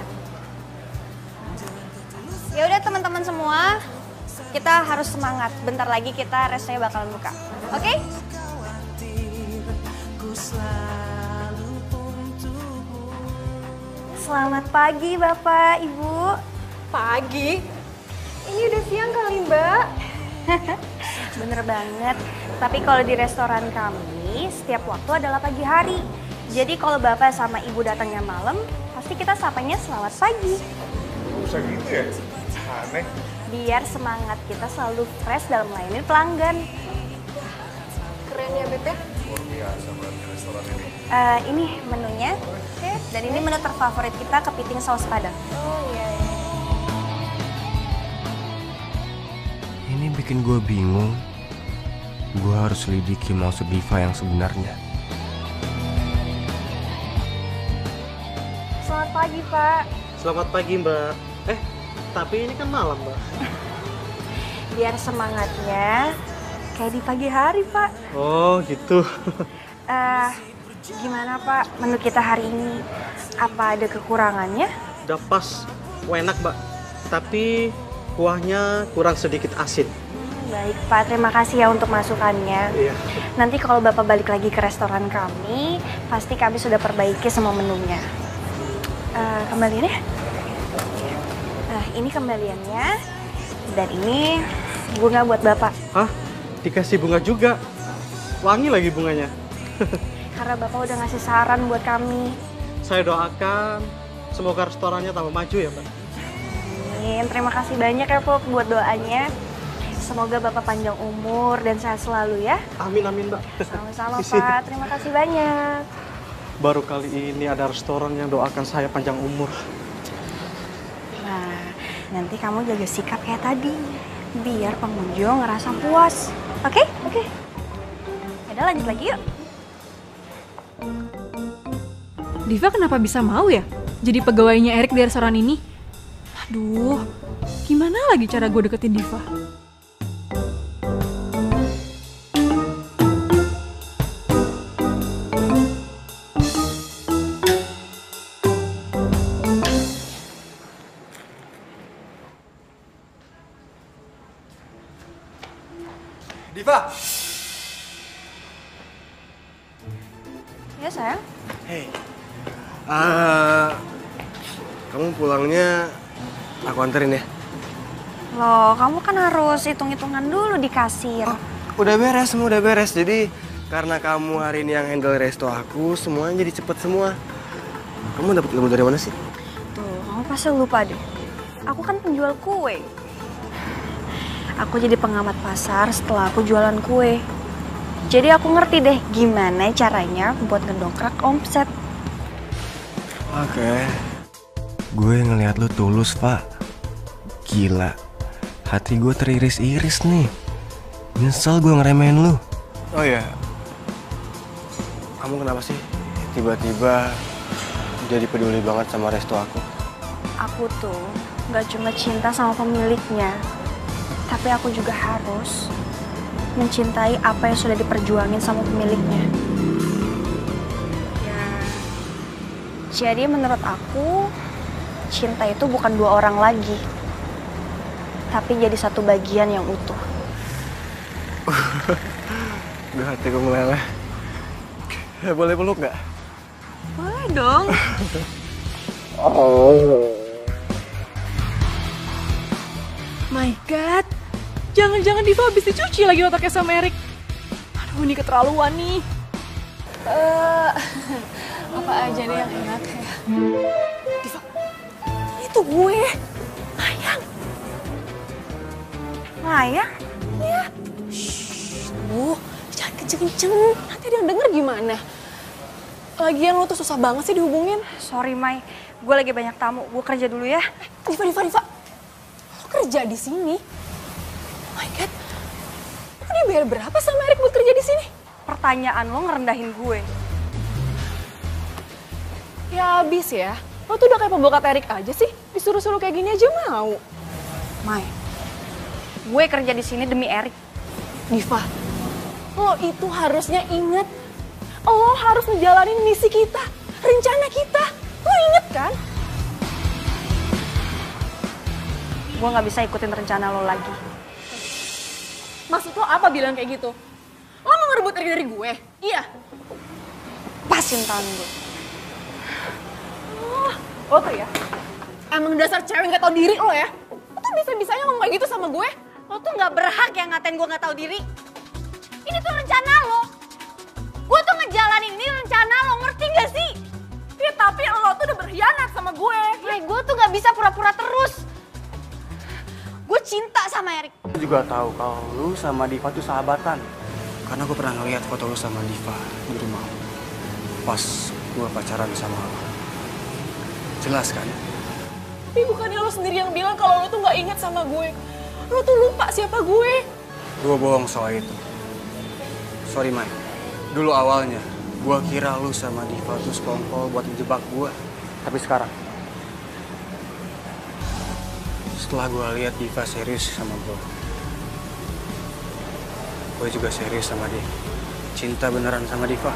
Ya udah teman-teman semua, kita harus semangat. Bentar lagi kita restonya bakalan buka, oke? Selamat pagi, Bapak, Ibu. Pagi? Ini udah siang kali, Mbak. Bener banget. Tapi kalau di restoran kami, setiap waktu adalah pagi hari. Jadi kalau Bapak sama Ibu datangnya malam, pasti kita sapanya selamat pagi. Bisa gitu ya? Aneh. Biar semangat kita selalu fresh dalam melayani pelanggan. Keren ya, Beb. Luar biasa banget restoran ini. Ini menunya. Dan ini menu terfavorit kita, kepiting saus padang. Oh iya. Ini bikin gue bingung. Gue harus selidiki maksud Diva yang sebenarnya. Selamat pagi, Pak. Selamat pagi, Mbak. Tapi ini kan malam, Mbak. Biar semangatnya kayak di pagi hari, Pak. Oh gitu. Gimana Pak, menu kita hari ini, apa ada kekurangannya? Udah pas, enak Pak, tapi kuahnya kurang sedikit asin. Baik Pak, terima kasih ya untuk masukannya. Iya. Nanti kalau Bapak balik lagi ke restoran kami, pasti kami sudah perbaiki semua menunya. Kembaliannya? Nah, ini kembaliannya, dan ini bunga buat Bapak. Hah? Dikasih bunga juga? Wangi lagi bunganya. Karena Bapak udah ngasih saran buat kami. Saya doakan semoga restorannya tambah maju ya, Pak. Amin. Terima kasih banyak ya, Pak, buat doanya. Semoga Bapak panjang umur dan sehat selalu ya. Amin, amin, Pak. Sama-sama, Pak. Terima kasih banyak. Baru kali ini ada restoran yang doakan saya panjang umur. Nah, nanti kamu jaga sikap kayak tadi. Biar pengunjung ngerasa puas. Oke? Oke. Yaudah, lanjut lagi yuk. Diva kenapa bisa mau ya jadi pegawainya Erik di restoran ini? Aduh, gimana lagi cara gue deketin Diva? Diva! Ya sayang? Hei. Kamu pulangnya aku anterin ya? Loh, kamu kan harus hitung-hitungan dulu di kasir. Oh, udah beres, semua udah beres. Jadi karena kamu hari ini yang handle resto aku, semuanya jadi cepet semua. Kamu dapat ilmu dari mana sih? Tuh, kamu pasti lupa deh. Aku kan penjual kue. Aku jadi pengamat pasar setelah aku jualan kue. Jadi aku ngerti deh gimana caranya buat ngedongkrak omset. Oke. Gue ngeliat lu tulus, Pak. Gila. Hati gue teriris-iris nih. Nyesel gue ngeremehin lu. Oh iya. Kamu kenapa sih tiba-tiba jadi peduli banget sama resto aku? Aku tuh gak cuma cinta sama pemiliknya, tapi aku juga harus mencintai apa yang sudah diperjuangin sama pemiliknya. Ya, jadi menurut aku, cinta itu bukan dua orang lagi, tapi jadi satu bagian yang utuh. Duh, hati gue meleleh. Boleh peluk nggak? Boleh dong. Oh my god. Jangan-jangan Diva habis dicuci lagi otaknya sama Erik. Aduh, ini keterlaluan nih. Apa aja deh yang enak ya. Diva, itu gue. Mayang. Mayang? Iya. Shhh, Bu. Jangan kenceng-kenceng. Nanti dia denger gimana. Lagian lo tuh susah banget sih dihubungin. Sorry, May. Gue lagi banyak tamu. Gue kerja dulu ya. Diva. Lo kerja di sini? Oh my god, lo dibayar berapa sama Erik buat kerja di sini? Pertanyaan lo ngerendahin gue. Ya abis ya, lo tuh udah kayak pembokat Erik aja sih, disuruh-suruh kayak gini aja mau. Mai, gue kerja di sini demi Erik. Diva, lo itu harusnya inget, lo harus ngejalanin misi kita, rencana kita, lo inget kan? Gue nggak bisa ikutin rencana lo lagi. Maksud lo apa bilang kayak gitu? Lo mau ngerebut Erik dari gue? Iya? Pasin tangan gue. Lo tuh ya, emang dasar cewek gak tau diri lo ya? Lo tuh bisa-bisanya ngomong kayak gitu sama gue? Lo tuh gak berhak ya ngatain gue gak tau diri. Ini tuh rencana lo. Gue tuh ngejalanin ini rencana lo, ngerti gak sih? Ya tapi lo tuh udah berkhianat sama gue. Ya gue tuh gak bisa pura-pura terus. Gue cinta sama Erik. Gue juga tahu kalau lu sama Diva tuh sahabatan. Karena gue pernah ngeliat foto lu sama Diva di rumah. Pas gue pacaran sama lu. Jelas kan? Tapi bukannya lu sendiri yang bilang kalau lu tuh gak inget sama gue. Lu tuh lupa siapa gue. Gue bohong soal itu. Sorry, Mai. Dulu awalnya, gue kira lu sama Diva tuh sekongkol buat menjebak gue. Tapi sekarang, setelah gue lihat Diva serius sama gue juga serius sama dia. Cinta beneran sama Diva.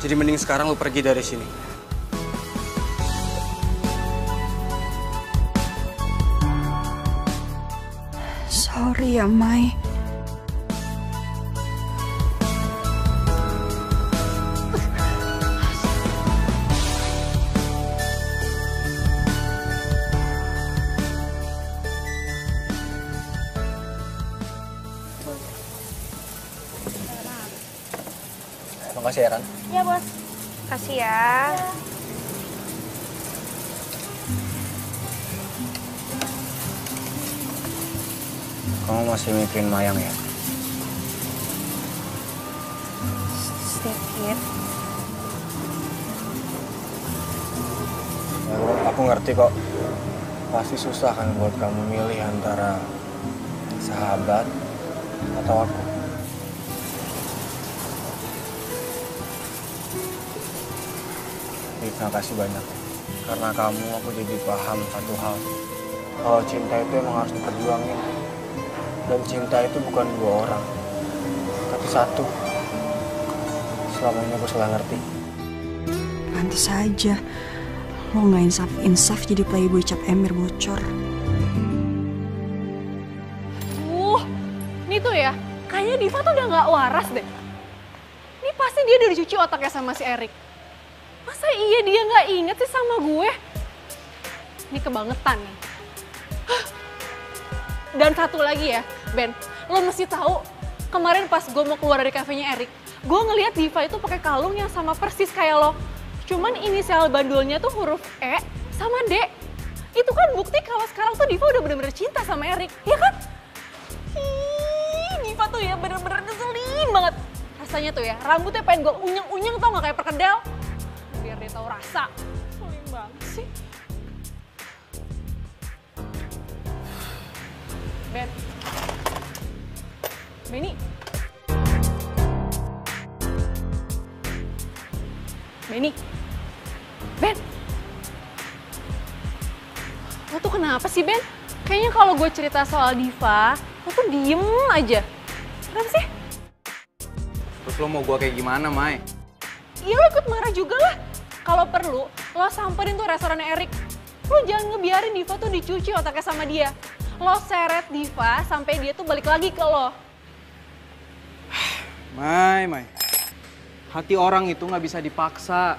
Jadi mending sekarang lu pergi dari sini. Sorry ya, Mai. Makasih ya, Ran. Iya, Bos. Makasih ya. Kamu masih mikirin Mayang ya? Sedikit. Ya, aku ngerti kok. Pasti susah kan buat kamu milih antara sahabat atau aku. Terima kasih banyak. Karena kamu, aku jadi paham satu hal. Kalau cinta itu emang harus diperjuangin. Dan cinta itu bukan dua orang, tapi satu. Selama ini aku salah ngerti. Pantes aja lo gak insaf jadi playboy cap emir bocor. Ini tuh ya, kayaknya Diva tuh udah gak waras deh. Ini pasti dia udah dicuci otaknya sama si Erik. Masa iya dia nggak inget sih sama gue? Ini kebangetan nih. Dan satu lagi ya, Ben, lo mesti tahu kemarin pas gue mau keluar dari kafenya Erik, gue ngelihat Diva itu pakai kalung yang sama persis kayak lo. Cuman inisial bandulnya tuh huruf E sama D. Itu kan bukti kalau sekarang tuh Diva udah bener-bener cinta sama Erik, ya kan? Hii, Diva tuh ya bener-bener ngeselin banget. Rasanya tuh ya, rambutnya pengen gue unyeng-unyeng tau gak, kayak perkedel. Biar dia tahu rasa. Ngeselin banget sih. Ben. Benny. Benny. Ben. Lo tuh kenapa sih, Ben? Kayaknya kalau gue cerita soal Diva, lo tuh diem aja. Kenapa sih? Terus lo mau gue kayak gimana, Mai? Iya, lo ikut marah juga lah. Kalau perlu, lo samperin tuh restoran Erik. Lo jangan ngebiarin Diva tuh dicuci otaknya sama dia. Lo seret Diva sampai dia tuh balik lagi ke lo. Mai. Hati orang itu nggak bisa dipaksa.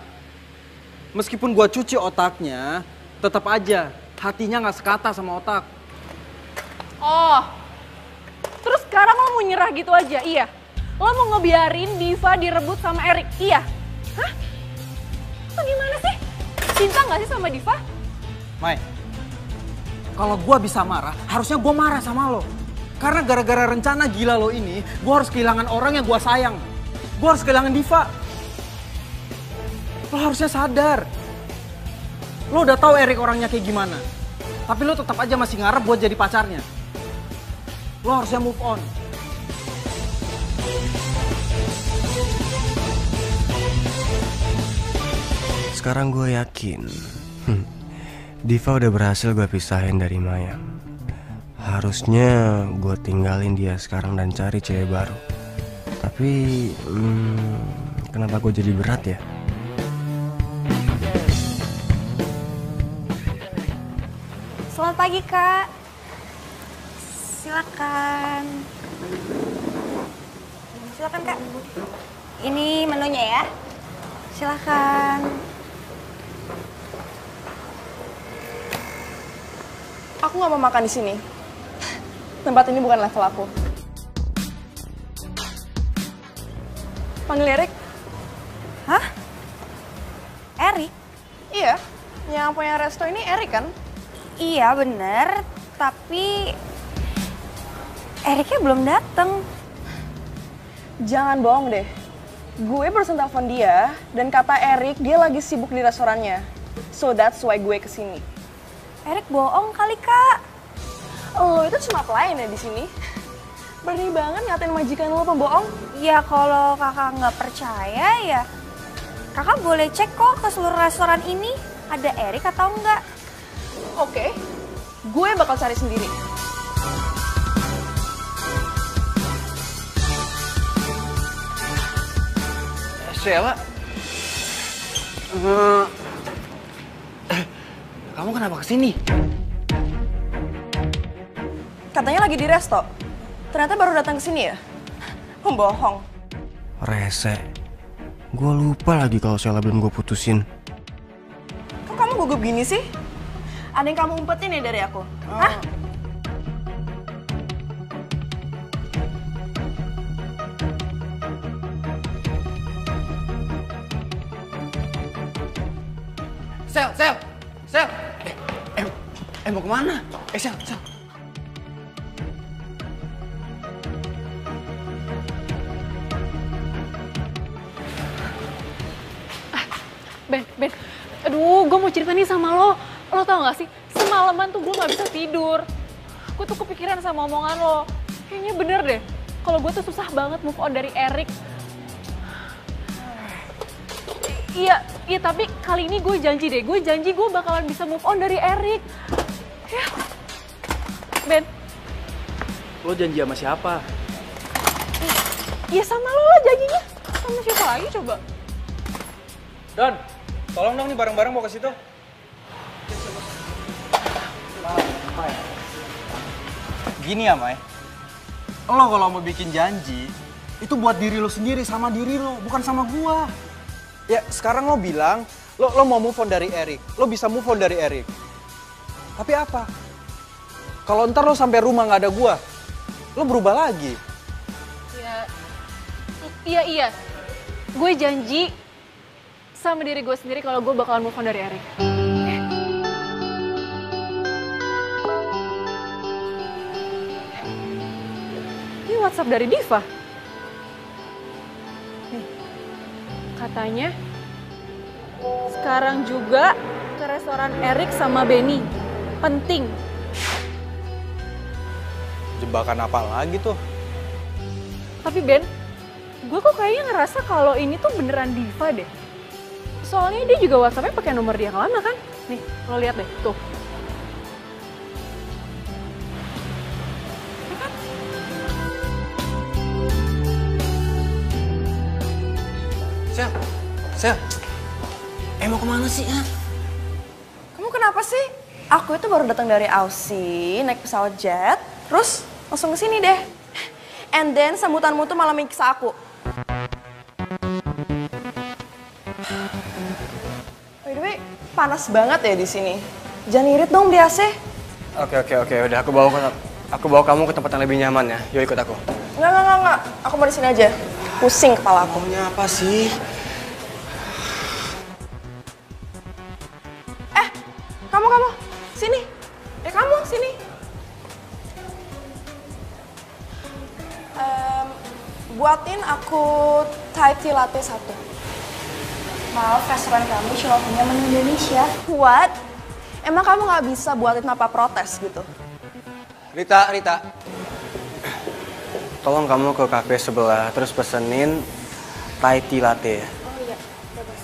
Meskipun gue cuci otaknya, tetap aja hatinya nggak sekata sama otak. Oh, terus sekarang lo mau nyerah gitu aja, iya? Lo mau ngebiarin Diva direbut sama Erik, iya? Hah? Lo gimana sih? Cinta nggak sih sama Diva? Mai, kalau gue bisa marah, harusnya gue marah sama lo. Karena gara-gara rencana gila lo ini, gue harus kehilangan orang yang gue sayang. Gue harus kehilangan Diva. Lo harusnya sadar. Lo udah tahu Erik orangnya kayak gimana, tapi lo tetap aja masih ngarep buat jadi pacarnya. Lo harusnya move on. Sekarang gue yakin, Diva udah berhasil gue pisahin dari Mayang. Harusnya gue tinggalin dia sekarang dan cari cewek baru. Tapi, kenapa gue jadi berat ya? Selamat pagi, Kak. Silakan. Silakan, Kak. Ini menunya ya. Silakan. Aku nggak mau makan di sini. Tempat ini bukan level aku. Panggil Erik. Hah? Erik? Iya. Yang punya resto ini Erik kan? Iya bener, tapi Eriknya belum dateng. Jangan bohong deh, gue barusan telepon dia dan kata Erik dia lagi sibuk di restorannya. So that's why gue kesini. Erik bohong kali, Kak. Lo itu cuma pelayan ya di sini. Berani banget ngatain majikan lo pembohong. Ya kalau kakak nggak percaya ya, kakak boleh cek kok ke seluruh restoran ini ada Erik atau enggak. Oke, gue bakal cari sendiri. Sheila, kamu kenapa kesini? Katanya lagi di resto. Ternyata baru datang kesini ya? Pembohong. Rese. Gue lupa lagi kalau Sheila belum gue putusin. Kok kamu gugup gini sih? Ada yang kamu umpetin ya dari aku? Oh. Hah? Sel! Mau kemana? Sel! Ben. Aduh, gue mau cerita nih sama lo. Lo tau gak sih, semalaman tuh gue gak bisa tidur. Gue tuh kepikiran sama omongan lo. Kayaknya bener deh, kalau gue tuh susah banget move on dari Erik. Iya, tapi kali ini gue janji deh. Gue janji gue bakalan bisa move on dari Erik. Ya. Ben. Lo janji sama siapa? Iya sama lo lah janjinya. Sama siapa lagi coba? Don, tolong dong nih bareng-bareng mau ke situ. Gini ya, Mai. Lo kalau mau bikin janji, itu buat diri lo sendiri, sama diri lo, bukan sama gua. Ya, sekarang lo bilang, lo mau move on dari Erik. Lo bisa move on dari Erik. Tapi apa? Kalau ntar lo sampai rumah nggak ada gua, lo berubah lagi. Iya. Gue janji sama diri gue sendiri kalau gue bakalan move on dari Erik. Ini WhatsApp dari Diva. Nih, katanya sekarang juga ke restoran Erik sama Benny. Penting. Jebakan apa lagi tuh? Tapi Ben, gue kok kayaknya ngerasa kalau ini tuh beneran Diva deh. Soalnya dia juga WhatsApp-nya pakai nomor dia yang lama kan? Nih, lo lihat deh, tuh. Sel, mau kemana sih ya? Kamu kenapa sih? Aku itu baru datang dari Aussie, naik pesawat jet, terus langsung ke sini deh. And then sambutanmu tuh malah menyiksa aku. By the way, panas banget ya di sini. Jangan irit dong di AC. Oke, udah aku bawa kamu ke tempat yang lebih nyaman ya. Yuk ikut aku. Enggak. Aku mau di sini aja. Pusing kepala aku. Maunya apa sih? Kamu. Sini. Kamu sini. Buatin aku Thai tea latte 1. Maaf, restoran kami cuma punya menu Indonesia. What? Emang kamu nggak bisa buatin apa protes gitu? Rita. Tolong kamu ke kafe sebelah, terus pesenin Thai tea latte ya. Oh iya, bagus.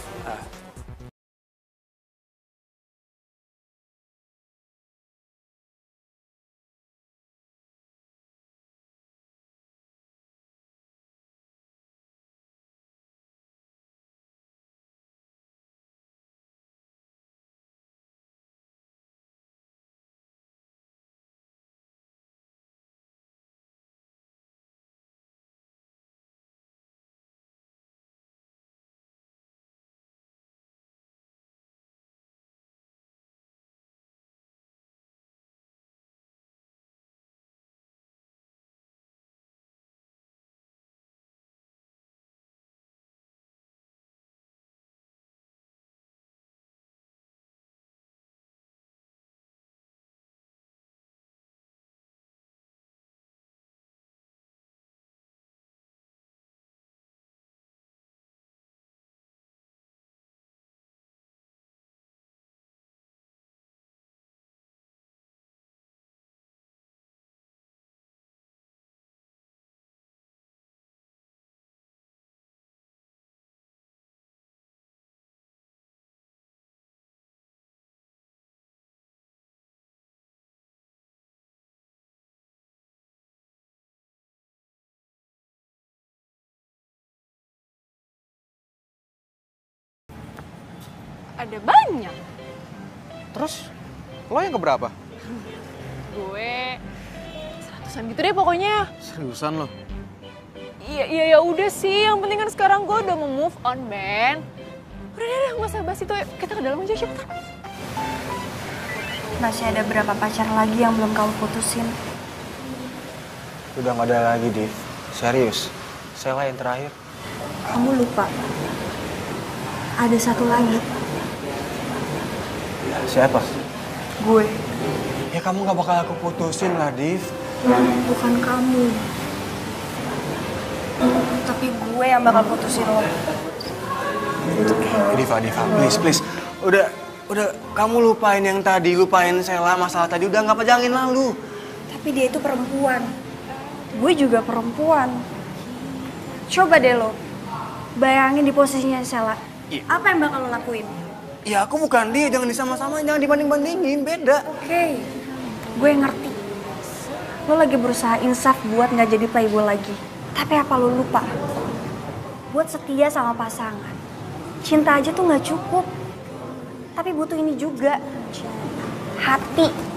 Ada banyak. Terus, lo yang keberapa? Gue 100-an gitu deh pokoknya. Seriusan lo? Iya, udah sih. Yang penting kan sekarang gue udah mau move on, Ben. Udah, nggak usah bahas itu. Kita ke dalam aja, siapa? Masih ada berapa pacar lagi yang belum kamu putusin? Udah nggak ada lagi, Div. Serius, Sheila yang terakhir. Kamu lupa. Ada satu lagi. Siapa? Gue. Ya kamu gak bakal aku putusin lah, Div. Bukan kamu. Tapi gue yang bakal putusin lo. Diva, please. Udah, kamu lupain yang tadi, lupain Sheila, masalah tadi. Udah gak pejangin lalu. Tapi dia itu perempuan. Gue juga perempuan. Coba deh lo, bayangin di posisinya Sheila. Apa yang bakal lo lakuin? Ya aku bukan dia, jangan disama-samain, jangan dibanding-bandingin, beda. Oke, gue ngerti. Lo lagi berusaha insaf buat nggak jadi playboy lagi. Tapi apa lo lupa? Buat setia sama pasangan, cinta aja tuh nggak cukup. Tapi butuh ini juga, hati.